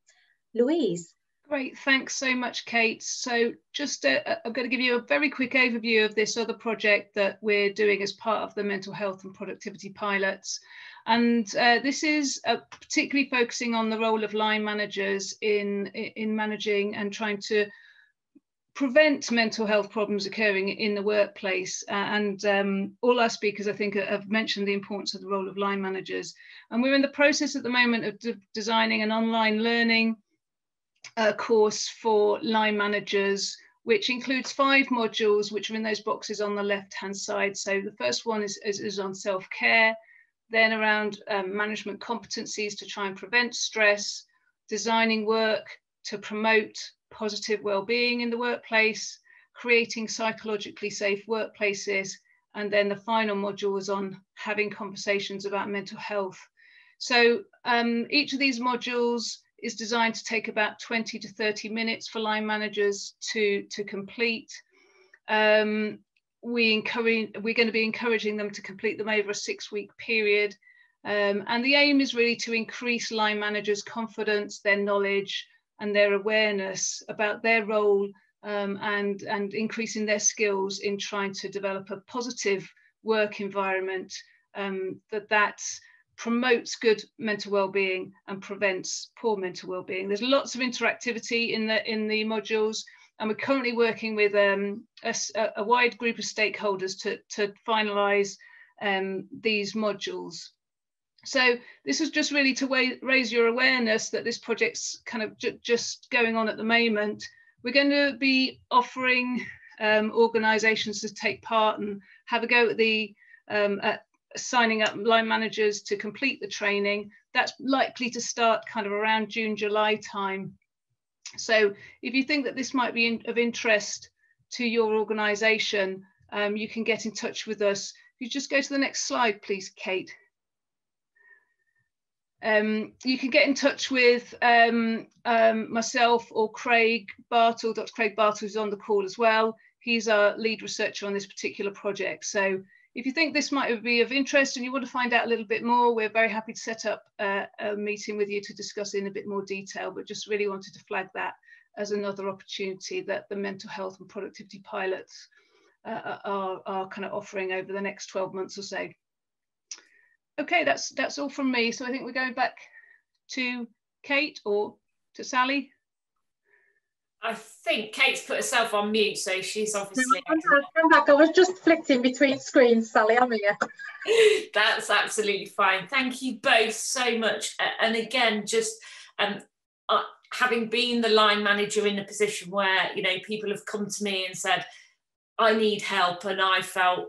Louise. Great, thanks so much, Kate. So just uh, I'm going to give you a very quick overview of this other project that we're doing as part of the Mental Health and Productivity Pilots. And uh, this is uh, particularly focusing on the role of line managers in, in managing and trying to prevent mental health problems occurring in the workplace. Uh, and um, all our speakers, I think, have mentioned the importance of the role of line managers. And we're in the process at the moment of de- designing an online learning uh, course for line managers, which includes five modules, which are in those boxes on the left-hand side. So the first one is, is, is on self-care. Then around um, management competencies to try and prevent stress, designing work to promote positive well-being in the workplace, creating psychologically safe workplaces, and then the final module is on having conversations about mental health. So um, each of these modules is designed to take about twenty to thirty minutes for line managers to, to complete. Um, We encourage, we're going to be encouraging them to complete them over a six-week period. Um, and the aim is really to increase line managers' confidence, their knowledge and their awareness about their role um, and, and increasing their skills in trying to develop a positive work environment um, that, that promotes good mental well-being and prevents poor mental well-being. There's lots of interactivity in the, in the modules. And we're currently working with um, a, a wide group of stakeholders to, to finalise um, these modules. So this is just really to raise your awareness that this project's kind of ju just going on at the moment. We're going to be offering um, organisations to take part and have a go at the um, at signing up line managers to complete the training. That's likely to start kind of around June, July time. So if you think that this might be in, of interest to your organisation, um, you can get in touch with us. If you just go to the next slide, please, Kate. Um, you can get in touch with um, um, myself or Craig Bartle. Doctor Craig Bartle is on the call as well. He's our lead researcher on this particular project. So if you think this might be of interest and you want to find out a little bit more, we're very happy to set up uh, a meeting with you to discuss in a bit more detail, but just really wanted to flag that as another opportunity that the Mental Health and Productivity Pilots uh, are, are kind of offering over the next twelve months or so. Okay, that's, that's all from me. So I think we're going back to Kate or to Sally. I think Kate's put herself on mute, so she's obviously... No, come back. I was just flicking between screens, Sally, I'm here. That's absolutely fine. Thank you both so much. And again, just um, uh, having been the line manager in a position where, you know, people have come to me and said, I need help, and I felt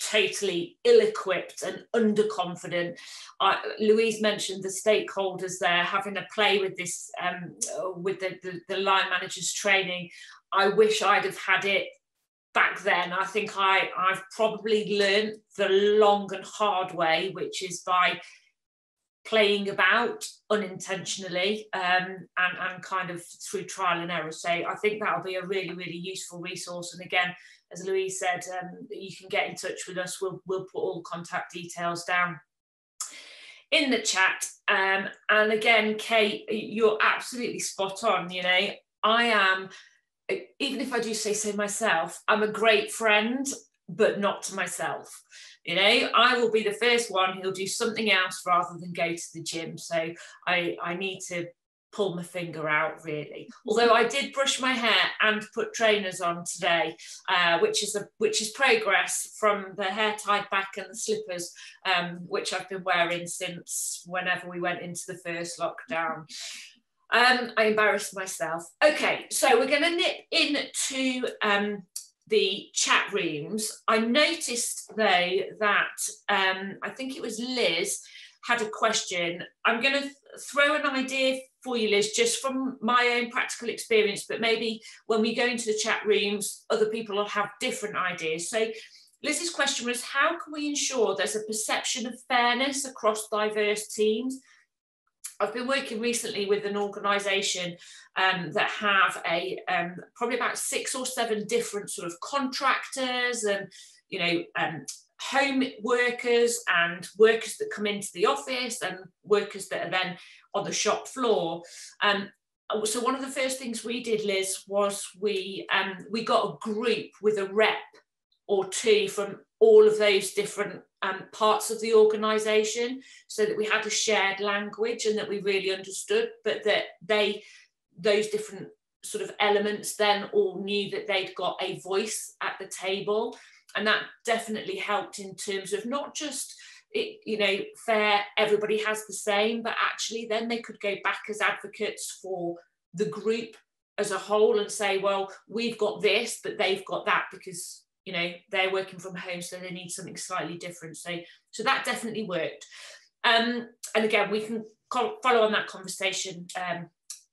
totally ill-equipped and underconfident. I, Louise mentioned the stakeholders there having a play with this, um, with the, the, the line managers training. I wish I'd have had it back then. I think I, I've probably learned the long and hard way, which is by playing about unintentionally um, and, and kind of through trial and error. So I think that'll be a really, really useful resource. And again, as Louise said, um, you can get in touch with us. We'll, we'll put all contact details down in the chat. Um, and again, Kate, you're absolutely spot on. You know, I am, even if I do say so myself, I'm a great friend, but not to myself. You know, I will be the first one who'll do something else rather than go to the gym. So I, I need to pull my finger out, really. Although I did brush my hair and put trainers on today, uh, which is a which is progress from the hair tied back and the slippers, um, which I've been wearing since whenever we went into the first lockdown. Um, I embarrassed myself. Okay, so we're going to nip into um, the chat rooms. I noticed though that um, I think it was Liz had a question. I'm going to throw an idea for you, Liz, just from my own practical experience, but maybe when we go into the chat rooms, other people will have different ideas. So Liz's question was, how can we ensure there's a perception of fairness across diverse teams? I've been working recently with an organisation um, that have a um, probably about six or seven different sort of contractors and, you know, um, home workers and workers that come into the office and workers that are then on the shop floor. Um, so one of the first things we did, Liz, was we um, we got a group with a rep or two from all of those different um, parts of the organisation, so that we had a shared language and that we really understood, but that they, those different sort of elements then all knew that they'd got a voice at the table. And that definitely helped in terms of not just, it, you know, fair, everybody has the same, but actually then they could go back as advocates for the group as a whole and say, well, we've got this, but they've got that because, you know, they're working from home, so they need something slightly different. So, so that definitely worked. Um, and again, we can follow on that conversation um,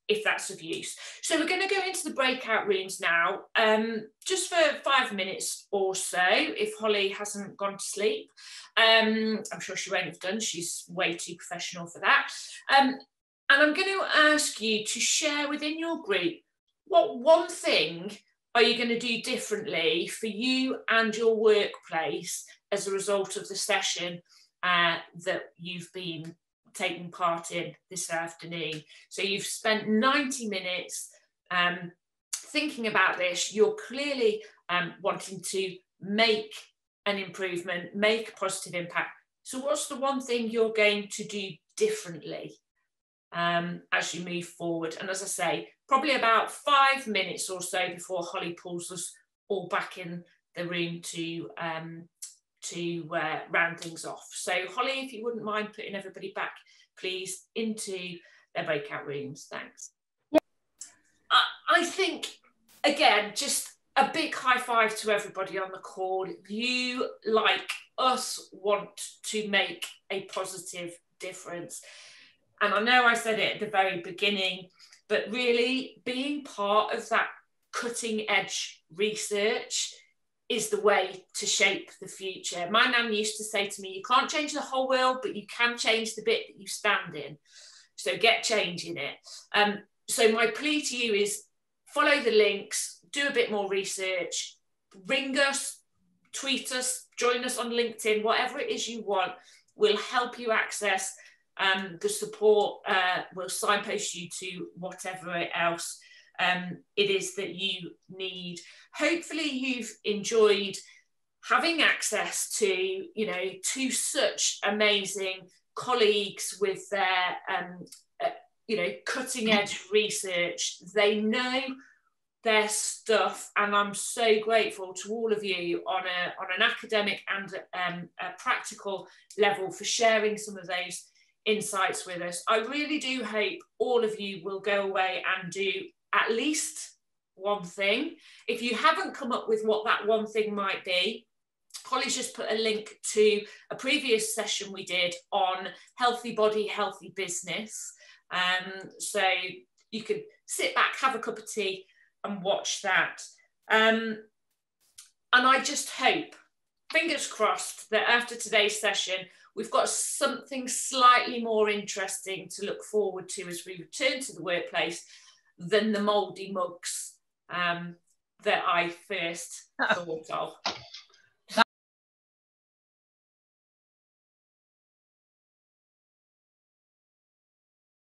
if that's of use. So we're going to go into the breakout rooms now, um, just for five minutes or so, if Holly hasn't gone to sleep. Um, I'm sure she won't have done, she's way too professional for that. Um, and I'm going to ask you to share within your group, what one thing are you going to do differently for you and your workplace as a result of the session uh, that you've been taking part in this afternoon? So you've spent ninety minutes um, thinking about this. You're clearly um, wanting to make an improvement, make a positive impact. So what's the one thing you're going to do differently um, as you move forward? And as I say, probably about five minutes or so before Holly pulls us all back in the room to um, to uh, round things off. So Holly, if you wouldn't mind putting everybody back, please, into their breakout rooms. Thanks. Yeah. I, I think, again, just a big high five to everybody on the call. You, like us, want to make a positive difference. And I know I said it at the very beginning, but really being part of that cutting edge research is the way to shape the future. My nan used to say to me, you can't change the whole world, but you can change the bit that you stand in. So get changing it. Um, so my plea to you is follow the links, do a bit more research, ring us, tweet us, join us on LinkedIn, whatever it is you want, will help you access um, the support, uh, will signpost you to whatever else Um, it is that you need. Hopefully you've enjoyed having access to, you know, to such amazing colleagues with their, um, uh, you know, cutting edge research. They know their stuff, and I'm so grateful to all of you on a on an academic and um, a practical level for sharing some of those insights with us. I really do hope all of you will go away and do at least one thing. If you haven't come up with what that one thing might be, Holly's just put a link to a previous session we did on Healthy Body, Healthy Business. Um, so you could sit back, have a cup of tea and watch that. Um, and I just hope, fingers crossed, that after today's session, we've got something slightly more interesting to look forward to as we return to the workplace than the mouldy mugs um, that I first thought of.